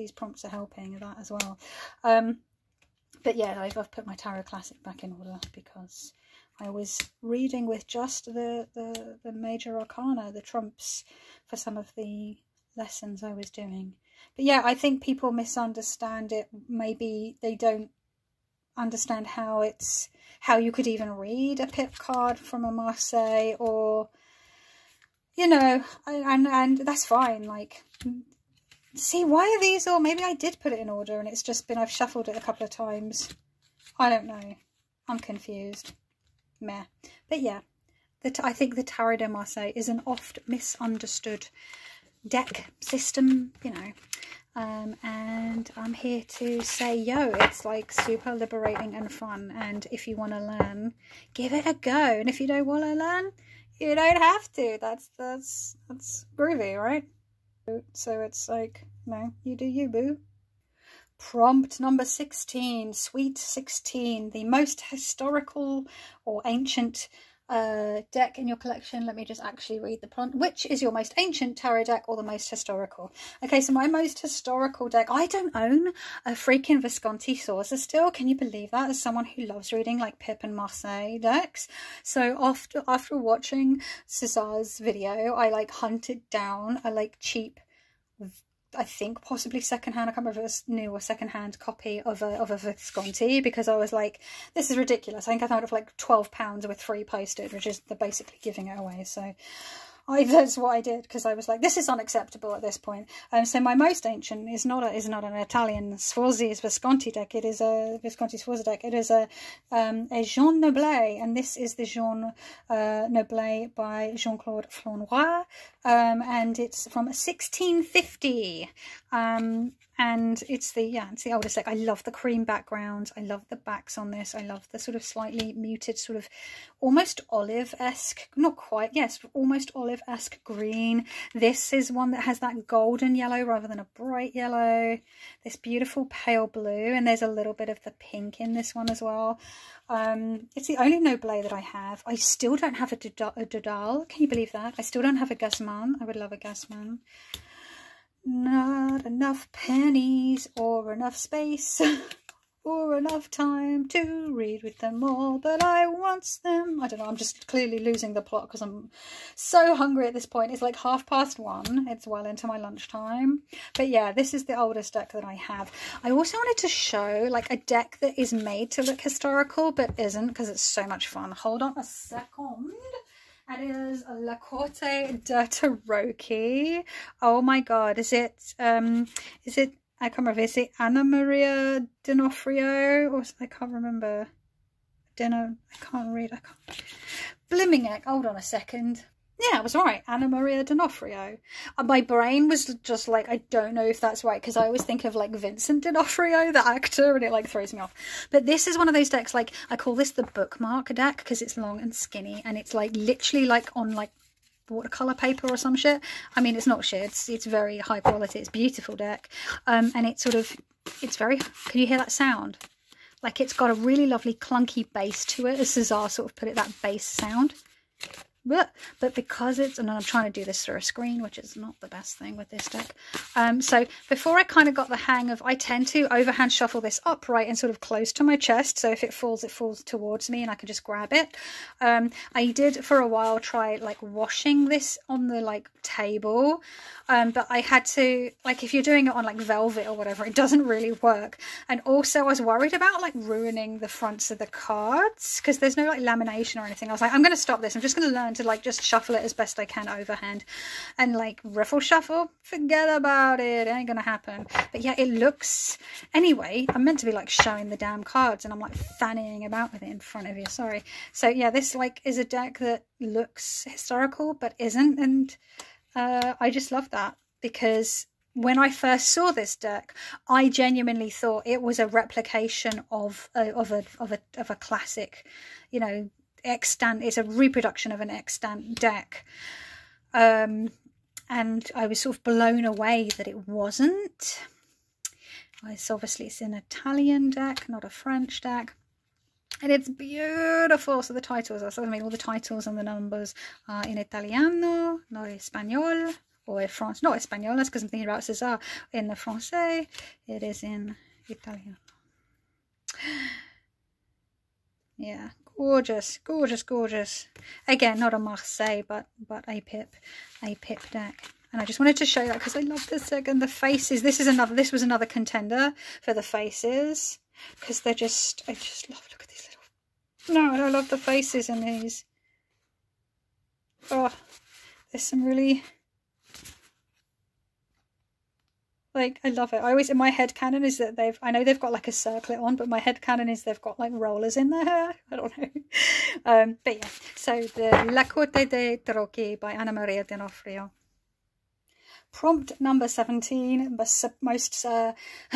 are helping that as well. But yeah, I've put my Tarot Classic back in order because I was reading with just the major arcana, the trumps, for some of the lessons I was doing. But yeah, I think people misunderstand it. Maybe they don't understand how you could even read a pip card from a Marseille, or, you know, and that's fine. Like, see, why are these all, maybe I did put it in order and it's just been, I've shuffled it a couple of times. I don't know, I'm confused. Meh. But yeah, I think the Tarot de Marseille is an oft misunderstood deck system, you know. And I'm here to say, yo, it's like super liberating and fun, and if you want to learn, give it a go, and if you don't want to learn, you don't have to. That's groovy, right? So it's like, no, you do you, boo. Prompt number 16, Sweet 16, the most historical or ancient deck in your collection. Let me just actually read the prompt. Which is your most ancient tarot deck, or the most historical? Okay, so my most historical deck, I don't own a freaking Visconti Saucer still. Can you believe that? As someone who loves reading like pip and Marseille decks, so after watching Cesar's video, I like hunted down a like cheap, I think possibly secondhand, I can't remember if it was new or secondhand, copy of a Visconti, because I was like, this is ridiculous. I think I found it for like £12 with free postage, which is they're basically giving it away. So That's what I did, because I was like, this is unacceptable at this point. So my most ancient is not an Italian Sforzi Visconti deck. It is a Visconti Sforzi deck. It is a Jean Noblet, and this is the Jean Noblet by Jean-Claude Flournoy, and it's from 1650. And it's the, yeah, it's the oldest deck. I love the cream backgrounds. I love the backs on this. I love the sort of slightly muted, sort of almost olive-esque, not quite, yes, but almost olive-esque green. This is one that has that golden yellow rather than a bright yellow. This beautiful pale blue, and there's a little bit of the pink in this one as well. It's the only Noblet that I have. I still don't have a Dodal. Can you believe that? I still don't have a Gasman. I would love a Gasman. Not enough pennies or enough space or enough time to read with them all, but I want them. I don't know, I'm just clearly losing the plot because I'm so hungry at this point. It's like 1:30. It's well into my lunchtime. But yeah, this is the oldest deck that I have. I also wanted to show like a deck that is made to look historical but isn't, because it's so much fun. Hold on a second. That is La Corte di Tarocchi. Oh my god, is it I can't remember, is it Anna Maria D'Onofrio or I can't remember. I can't read, I can't blimming egg, hold on a second. Yeah, I was right, Anna Maria D'Onofrio. My brain was just like, I don't know if that's right, because I always think of like Vincent D'Onofrio, the actor, and it like throws me off. But this is one of those decks, like I call this the bookmark deck, because it's long and skinny, and it's like literally like on like watercolor paper or some shit. I mean, it's not shit, it's very high quality, it's a beautiful deck. And it's sort of, it's very, can you hear that sound? Like it's got a really lovely clunky bass to it, as Cesar sort of put it, that bass sound. But because it's, and I'm trying to do this through a screen, which is not the best thing with this deck. So before I kind of got the hang of, I tend to overhand shuffle this upright and sort of close to my chest. So if it falls towards me and I can just grab it. I did for a while try like washing this on the like table. But I had to, like if you're doing it on like velvet or whatever, it doesn't really work. And also I was worried about like ruining the fronts of the cards, because there's no like lamination or anything. I was like, I'm going to stop this. I'm just going to learn to like just shuffle it as best I can overhand, and like riffle shuffle, forget about it, it ain't gonna happen. But yeah, it looks, anyway, I'm meant to be like showing the damn cards and I'm like fannying about with it in front of you, sorry. So yeah, this like is a deck that looks historical but isn't, and I just love that, because when I first saw this deck, I genuinely thought it was a replication of a classic, you know, extant, it's a reproduction of an extant deck, and I was sort of blown away that it wasn't. It's obviously, it's an Italian deck, not a French deck, and it's beautiful. So the titles are, so I mean, all the titles and the numbers are in Italiano, not Espanol, or France, not Españolas, because I'm thinking about César in the Francais, it is in Italian. Yeah, gorgeous, gorgeous, gorgeous. Again, not a Marseille, but a pip deck. And I just wanted to show that because I love this deck. And the faces, this was another contender for the faces, because they're just, I just love, look at these little, no, I love the faces in these. Oh, there's some really, like, I love it. I always, in my head canon is that they've, I know they've got like a circlet on, but my head canon is they've got like rollers in their hair. I don't know. But yeah, so the La Corte di Tarocchi by Anna Maria D'Onofrio. Prompt number 17, most,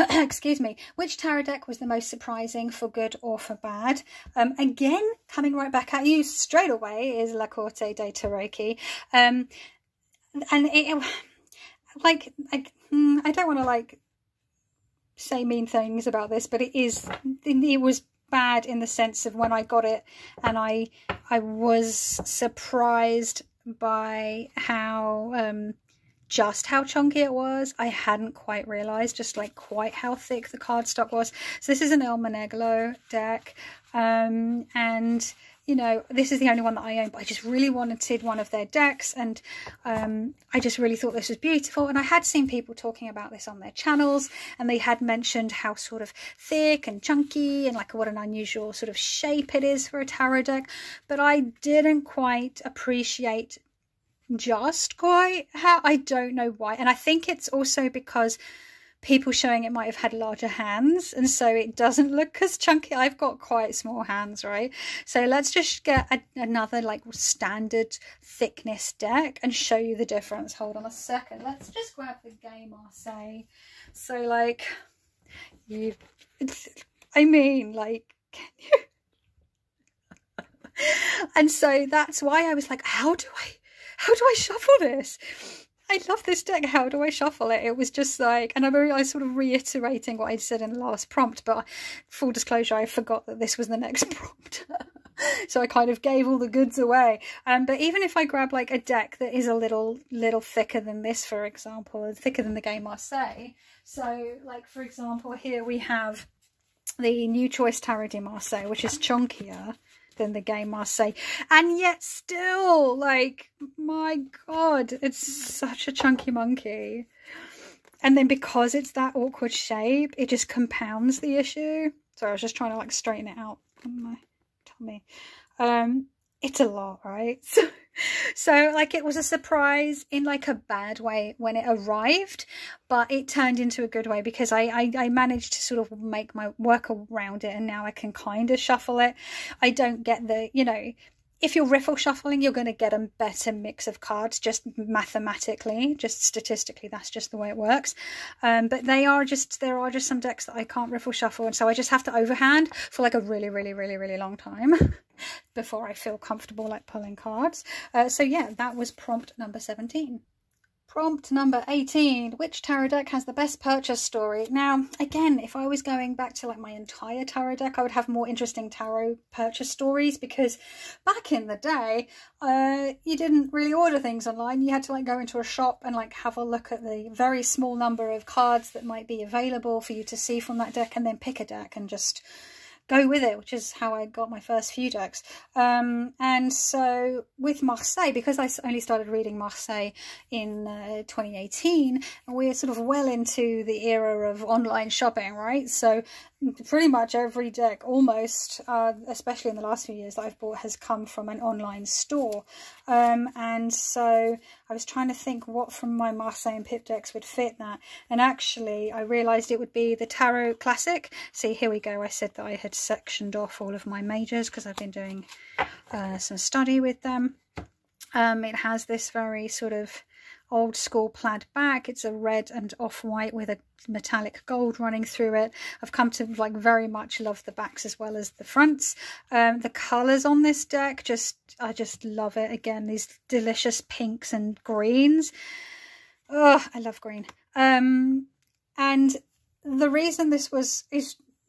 excuse me, which tarot deck was the most surprising for good or for bad? Again, coming right back at you straight away is La Corte di Tarocchi. And it like, I don't want to like say mean things about this, but it was bad in the sense of when I got it, and I was surprised by how just how chunky it was. I hadn't quite realized just like quite how thick the cardstock was. So this is an El Maneglo deck, and you know, this is the only one that I own, but I just really wanted one of their decks, and I just really thought this was beautiful. And I had seen people talking about this on their channels, and they had mentioned how sort of thick and chunky and like what an unusual sort of shape it is for a tarot deck, but I didn't quite appreciate just quite how, I don't know why. And I think it's also because people showing it might have had larger hands, and so it doesn't look as chunky. I've got quite small hands, right? So let's just get another like standard thickness deck and show you the difference. Hold on a second. Let's just grab the Gay Marseille. So like, you, I mean, like, can you? And so that's why I was like, how do I shuffle this? I love this deck. How do I shuffle it? It was just like, and I sort of reiterating what I said in the last prompt, but full disclosure, I forgot that this was the next prompt. So I kind of gave all the goods away. But even if I grab like a deck that is a little thicker than this, for example, and thicker than the Gay Marseille. So like, for example, here we have the New Choice Tarot de Marseille, which is chunkier than the Gay Marseille, and yet still, like, my god, it's such a chunky monkey. And then because it's that awkward shape, it just compounds the issue. Sorry, I was just trying to like straighten it out on my tummy. It's a lot, right? So like, it was a surprise in like a bad way when it arrived, but it turned into a good way because I managed to sort of make my work around it, and now I can kind of shuffle it. I don't get the, you know, if you're riffle shuffling, you're going to get a better mix of cards, just mathematically, just statistically, that's just the way it works. But they are just, there are just some decks that I can't riffle shuffle, and so I just have to overhand for like a really long time before I feel comfortable like pulling cards. So yeah, that was prompt number 17. Prompt number 18, which tarot deck has the best purchase story? Now, again, if I was going back to like my entire tarot deck, I would have more interesting tarot purchase stories, because back in the day, you didn't really order things online. You had to like go into a shop and like have a look at the very small number of cards that might be available for you to see from that deck, and then pick a deck and just go with it, which is how I got my first few decks. And so with Marseille, because I only started reading Marseille in 2018, and we're sort of well into the era of online shopping, right? So pretty much every deck almost, especially in the last few years that I've bought, has come from an online store. And so I was trying to think what from my Marseille and Pip decks would fit that, and actually I realized it would be the Tarot Classic. See, here we go. I said that I had sectioned off all of my majors because I've been doing some study with them. It has this very sort of old school plaid back. It's a red and off-white with a metallic gold running through it. I've come to like very much love the backs as well as the fronts. The colors on this deck, I just love it. Again, these delicious pinks and greens. Oh, I love green. And the reason this was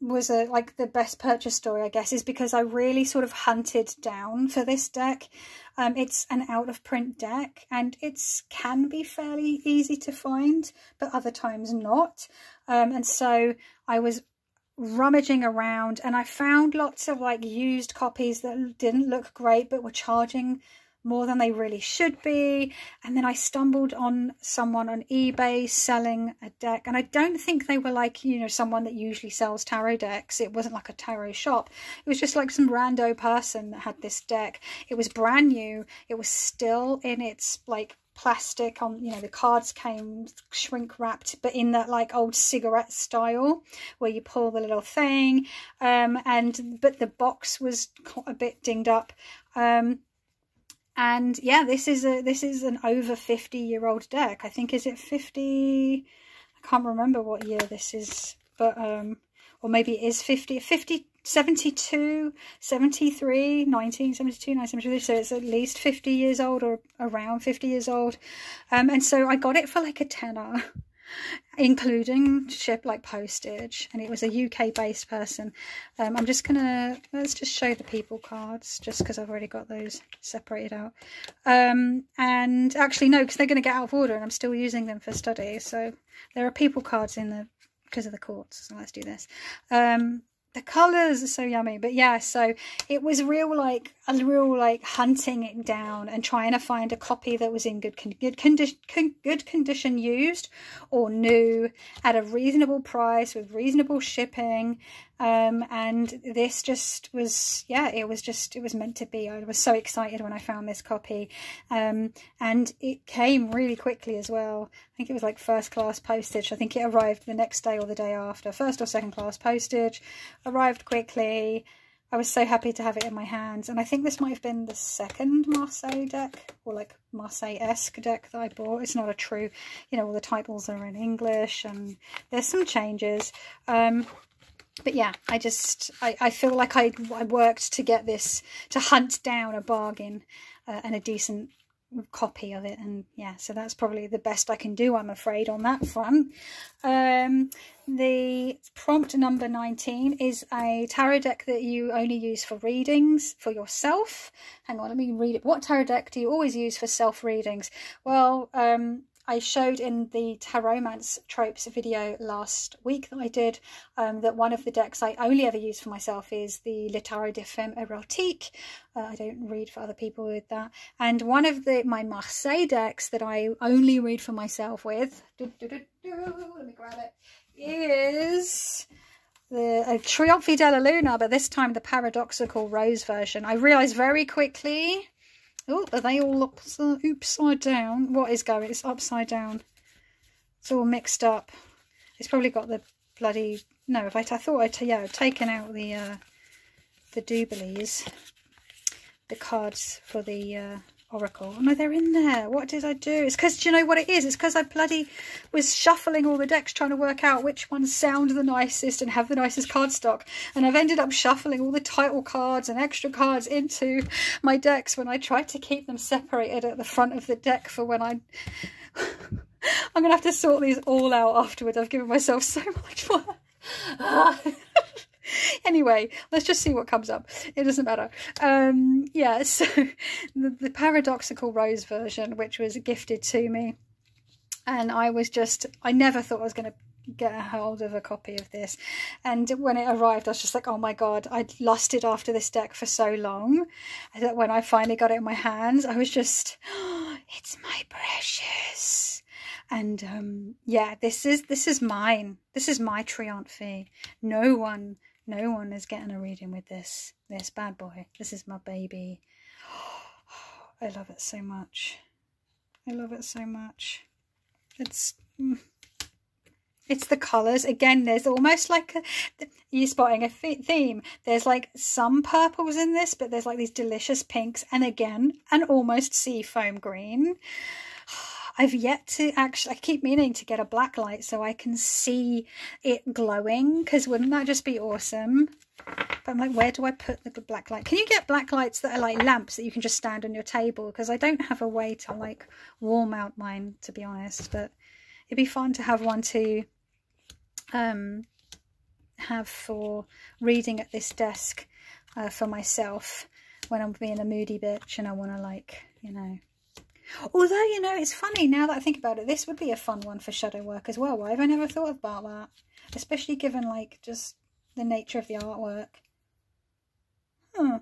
like the best purchase story, I guess, is because I really sort of hunted down for this deck. It's an out of print deck, and it's can be fairly easy to find, but other times not. And so I was rummaging around, and I found lots of like used copies that didn't look great but were charging more than they really should be. And then I stumbled on someone on eBay selling a deck, and I don't think they were like, you know, someone that usually sells tarot decks. It wasn't like a tarot shop. It was just like some rando person that had this deck. It was brand new. It was still in its like plastic, on, you know, the cards came shrink wrapped, but in that like old cigarette style where you pull the little thing, but the box was a bit dinged up. And yeah, this is an over 50-year-old deck. I think, is it 50? I can't remember what year this is, but or maybe it is 50, 72, 73, 1972, 1973. So it's at least 50 years old, or around 50 years old. And so I got it for like a tenner, including ship like postage, and it was a UK based person. I'm just gonna, let's just show the people cards, just because I've already got those separated out. And actually no, because they're gonna get out of order and I'm still using them for study, so there are people cards in the, because of the courts, so let's do this. The colours are so yummy. But yeah, so it was real like hunting it down and trying to find a copy that was in good condition, used or new, at a reasonable price with reasonable shipping. And this just was, yeah, it was meant to be. I was so excited when I found this copy, and it came really quickly as well. I think it was like first class postage. I think it arrived the next day or the day after, first or second class postage, arrived quickly. I was so happy to have it in my hands, and I think this might have been the second Marseille deck, or like Marseille-esque deck that I bought. It's not a true, you know, all the titles are in English and there's some changes. But yeah, I feel like I worked to get this, to hunt down a bargain and a decent copy of it, and yeah, so that's probably the best I can do, I'm afraid, on that front. The prompt number 19 is a tarot deck that you only use for readings for yourself. Hang on, let me read it. What tarot deck do you always use for self readings? Well, I showed in the Taromance Tropes video last week that I did, that one of the decks I only ever use for myself is the Le Tarot des Femmes Erotiques. I don't read for other people with that. And one of my Marseille decks that I only read for myself with, let me grab it, is the Trionfi della Luna, but this time the Paradoxical Rose version. I realised very quickly... Oh, are they all upside down? What is going? It's upside down. It's all mixed up. It's probably got the bloody... No, if I thought I'd taken out the doobleys, the cards for the oracle. No, they're in there. What did I do? It's because, do you know what it is? It's because I bloody was shuffling all the decks, trying to work out which ones sound the nicest and have the nicest card stock, and I've ended up shuffling all the title cards and extra cards into my decks when I tried to keep them separated at the front of the deck for when I I'm gonna have to sort these all out afterwards. I've given myself so much work. Anyway, let's just see what comes up. It doesn't matter. Yeah, so the Paradoxical Rose version, which was gifted to me, and I never thought I was going to get a hold of a copy of this, and when it arrived I was just like, oh my god, I'd lusted after this deck for so long that when I finally got it in my hands I was just, oh, it's my precious. And yeah, this is mine. This is my Trionfi. No one is getting a reading with this bad boy. This is my baby. Oh, I love it so much. I love it so much. It's the colours. Again, there's almost like you're spotting a theme. There's like some purples in this, but there's like these delicious pinks, and again, an almost sea foam green. I've yet to actually, I keep meaning to get a black light so I can see it glowing, because wouldn't that just be awesome? But I'm like, where do I put the black light? Can you get black lights that are like lamps that you can just stand on your table? Because I don't have a way to like warm out mine, to be honest, but it'd be fun to have one to have for reading at this desk for myself when I'm being a moody bitch and I want to, like, you know. Although, you know, it's funny, now that I think about it, this would be a fun one for shadow work as well. Why have I never thought about that? Especially given, like, just the nature of the artwork. Huh.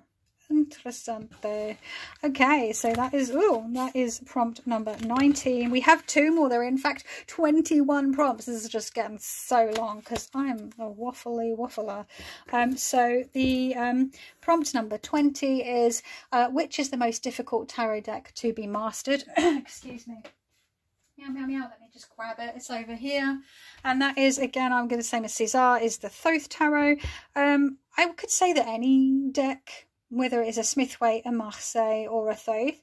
Interessante. Okay, so that is, oh, that is prompt number 19. We have two more. There are, in fact, 21 prompts. This is just getting so long because I'm a waffly waffler. So the prompt number 20 is, which is the most difficult tarot deck to be mastered? Excuse me. Meow, meow, meow. Let me just grab it. It's over here. And that is, again, I'm going to say, Miss Cesar, is the Thoth Tarot. I could say that any deck, whether it is a Smithwaite, a Marseille or a Thoth,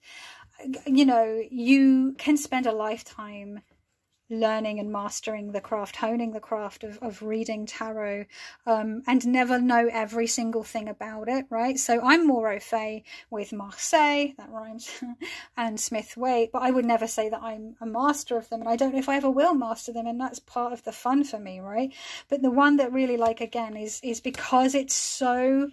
you know, you can spend a lifetime learning and mastering the craft, honing the craft of reading tarot, and never know every single thing about it, right? So I'm more au fait with Marseille, that rhymes, and Smithwaite, but I would never say that I'm a master of them, and I don't know if I ever will master them, and that's part of the fun for me, right? But the one that really, like, again, is because it's so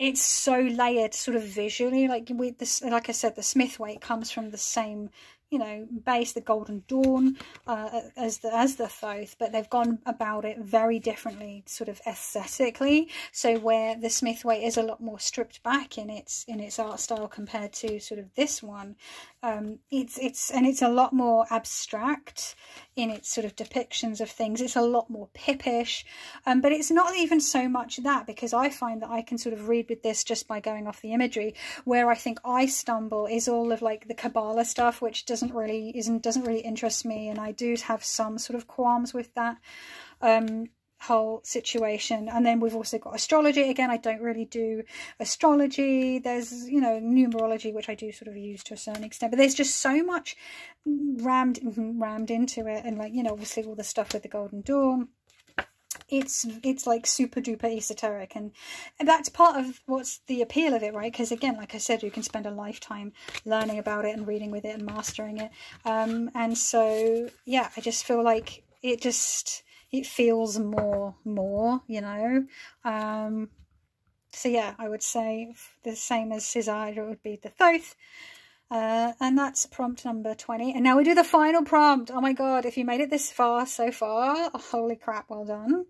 layered, sort of visually, like with this, like I said, the Smithwaite comes from the same you know, base the Golden Dawn as the Thoth, but they've gone about it very differently, sort of aesthetically. So where the Smithwaite is a lot more stripped back in its art style compared to sort of this one, it's a lot more abstract in its sort of depictions of things. It's a lot more pippish, but it's not even so much that, because I find that I can sort of read with this just by going off the imagery. Where I think I stumble is all of like the Kabbalah stuff, which doesn't really interest me, and I do have some sort of qualms with that whole situation. And then we've also got astrology. Again, I don't really do astrology. There's, you know, numerology, which I do sort of use to a certain extent, but there's just so much rammed into it. And like, you know, obviously all the stuff with the Golden Dawn, it's like super duper esoteric, and that's part of what's the appeal of it, right? Because again, like I said, you can spend a lifetime learning about it and reading with it and mastering it, and so yeah, I just feel like it feels more, you know. So yeah, I would say the same as Cesar, it would be the Thoth. And that's prompt number 20. And now we do the final prompt. Oh my God, if you made it this far so far, oh, holy crap, well done.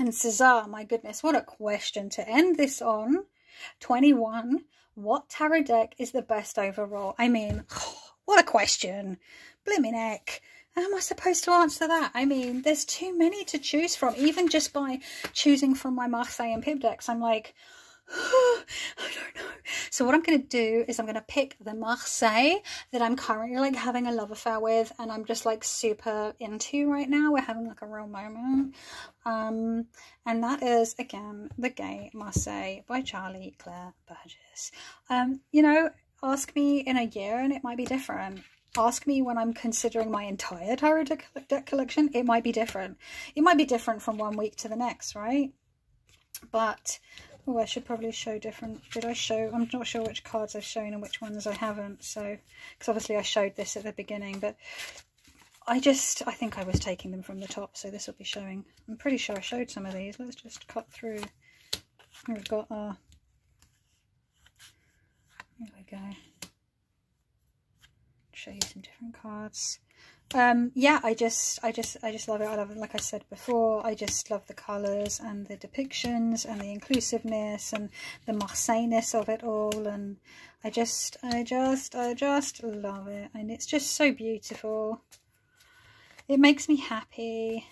And Cesar, my goodness, what a question to end this on. 21, what tarot deck is the best overall? I mean, what a question. Blimmin' heck. How am I supposed to answer that? I mean, there's too many to choose from. Even just by choosing from my Marseille and Pip decks, I'm like, I don't know. So what I'm going to do is I'm going to pick the Marseille that I'm currently like having a love affair with, and I'm just like super into right now. We're having like a real moment. And that is, again, the Gay Marseille by Charlie Claire Burgess. You know, ask me in a year and it might be different. Ask me when I'm considering my entire tarot deck collection, it might be different. It might be different from one week to the next, right? But oh, I should probably show different. Did I show? I'm not sure which cards I've shown and which ones I haven't. So, because obviously I showed this at the beginning, but I think I was taking them from the top. So this will be showing. I'm pretty sure I showed some of these. Let's just cut through. We've got our. Here we go. Show you some different cards. Yeah, I just love it. I love it. Like I said before, I just love the colours and the depictions and the inclusiveness and the Marseille-ness of it all, and I just love it, and it's just so beautiful. It makes me happy,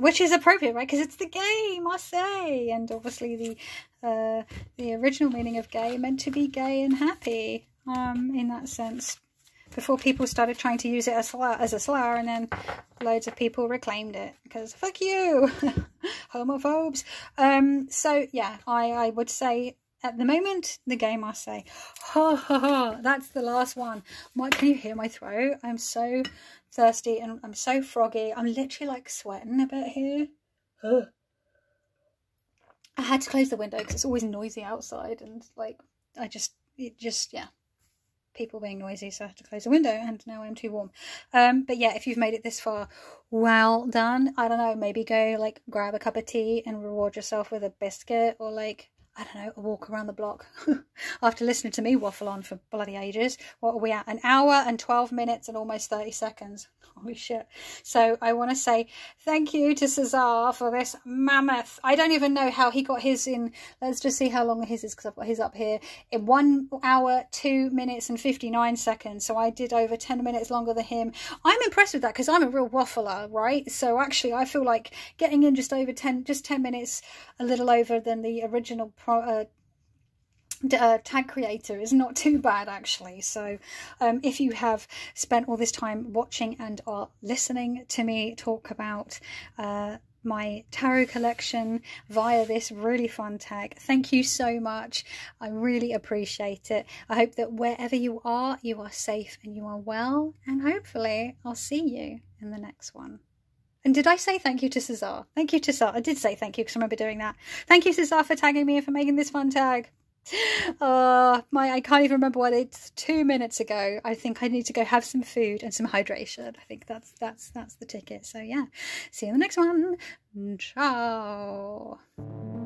which is appropriate, right? Because it's the Gay Marseille, and obviously the original meaning of gay meant to be gay and happy, in that sense. Before people started trying to use it as a slur, and then loads of people reclaimed it because fuck you, homophobes. So yeah, I would say at the moment the Gay Marseille. Ha ha ha! That's the last one. Mike, can you hear my throat? I'm so thirsty and I'm so froggy. I'm literally like sweating a bit here. Ugh. I had to close the window because it's always noisy outside, and like yeah. People being noisy, so I had to close the window, and now I'm too warm. But yeah, if you've made it this far, well done. I don't know, maybe go like grab a cup of tea and reward yourself with a biscuit, or like, I don't know, a walk around the block after listening to me waffle on for bloody ages. What are we at? An hour and 12 minutes and almost 30 seconds. Holy shit. So I want to say thank you to Cesar for this mammoth. I don't even know how he got his in. Let's just see how long his is, because I've got his up here. In 1 hour, 2 minutes and 59 seconds. So I did over 10 minutes longer than him. I'm impressed with that because I'm a real waffler, right? So actually I feel like getting in just over 10 minutes, a little over than the original tag creator is not too bad actually. So if you have spent all this time watching and are listening to me talk about my tarot collection via this really fun tag, thank you so much. I really appreciate it. I hope that wherever you are safe and you are well, and hopefully I'll see you in the next one. And did I say thank you to Cesar? Thank you to Cesar. I did say thank you because I remember doing that. Thank you, Cesar, for tagging me and for making this fun tag. I can't even remember what it's 2 minutes ago. I think I need to go have some food and some hydration. I think that's the ticket. So yeah, see you in the next one. Ciao.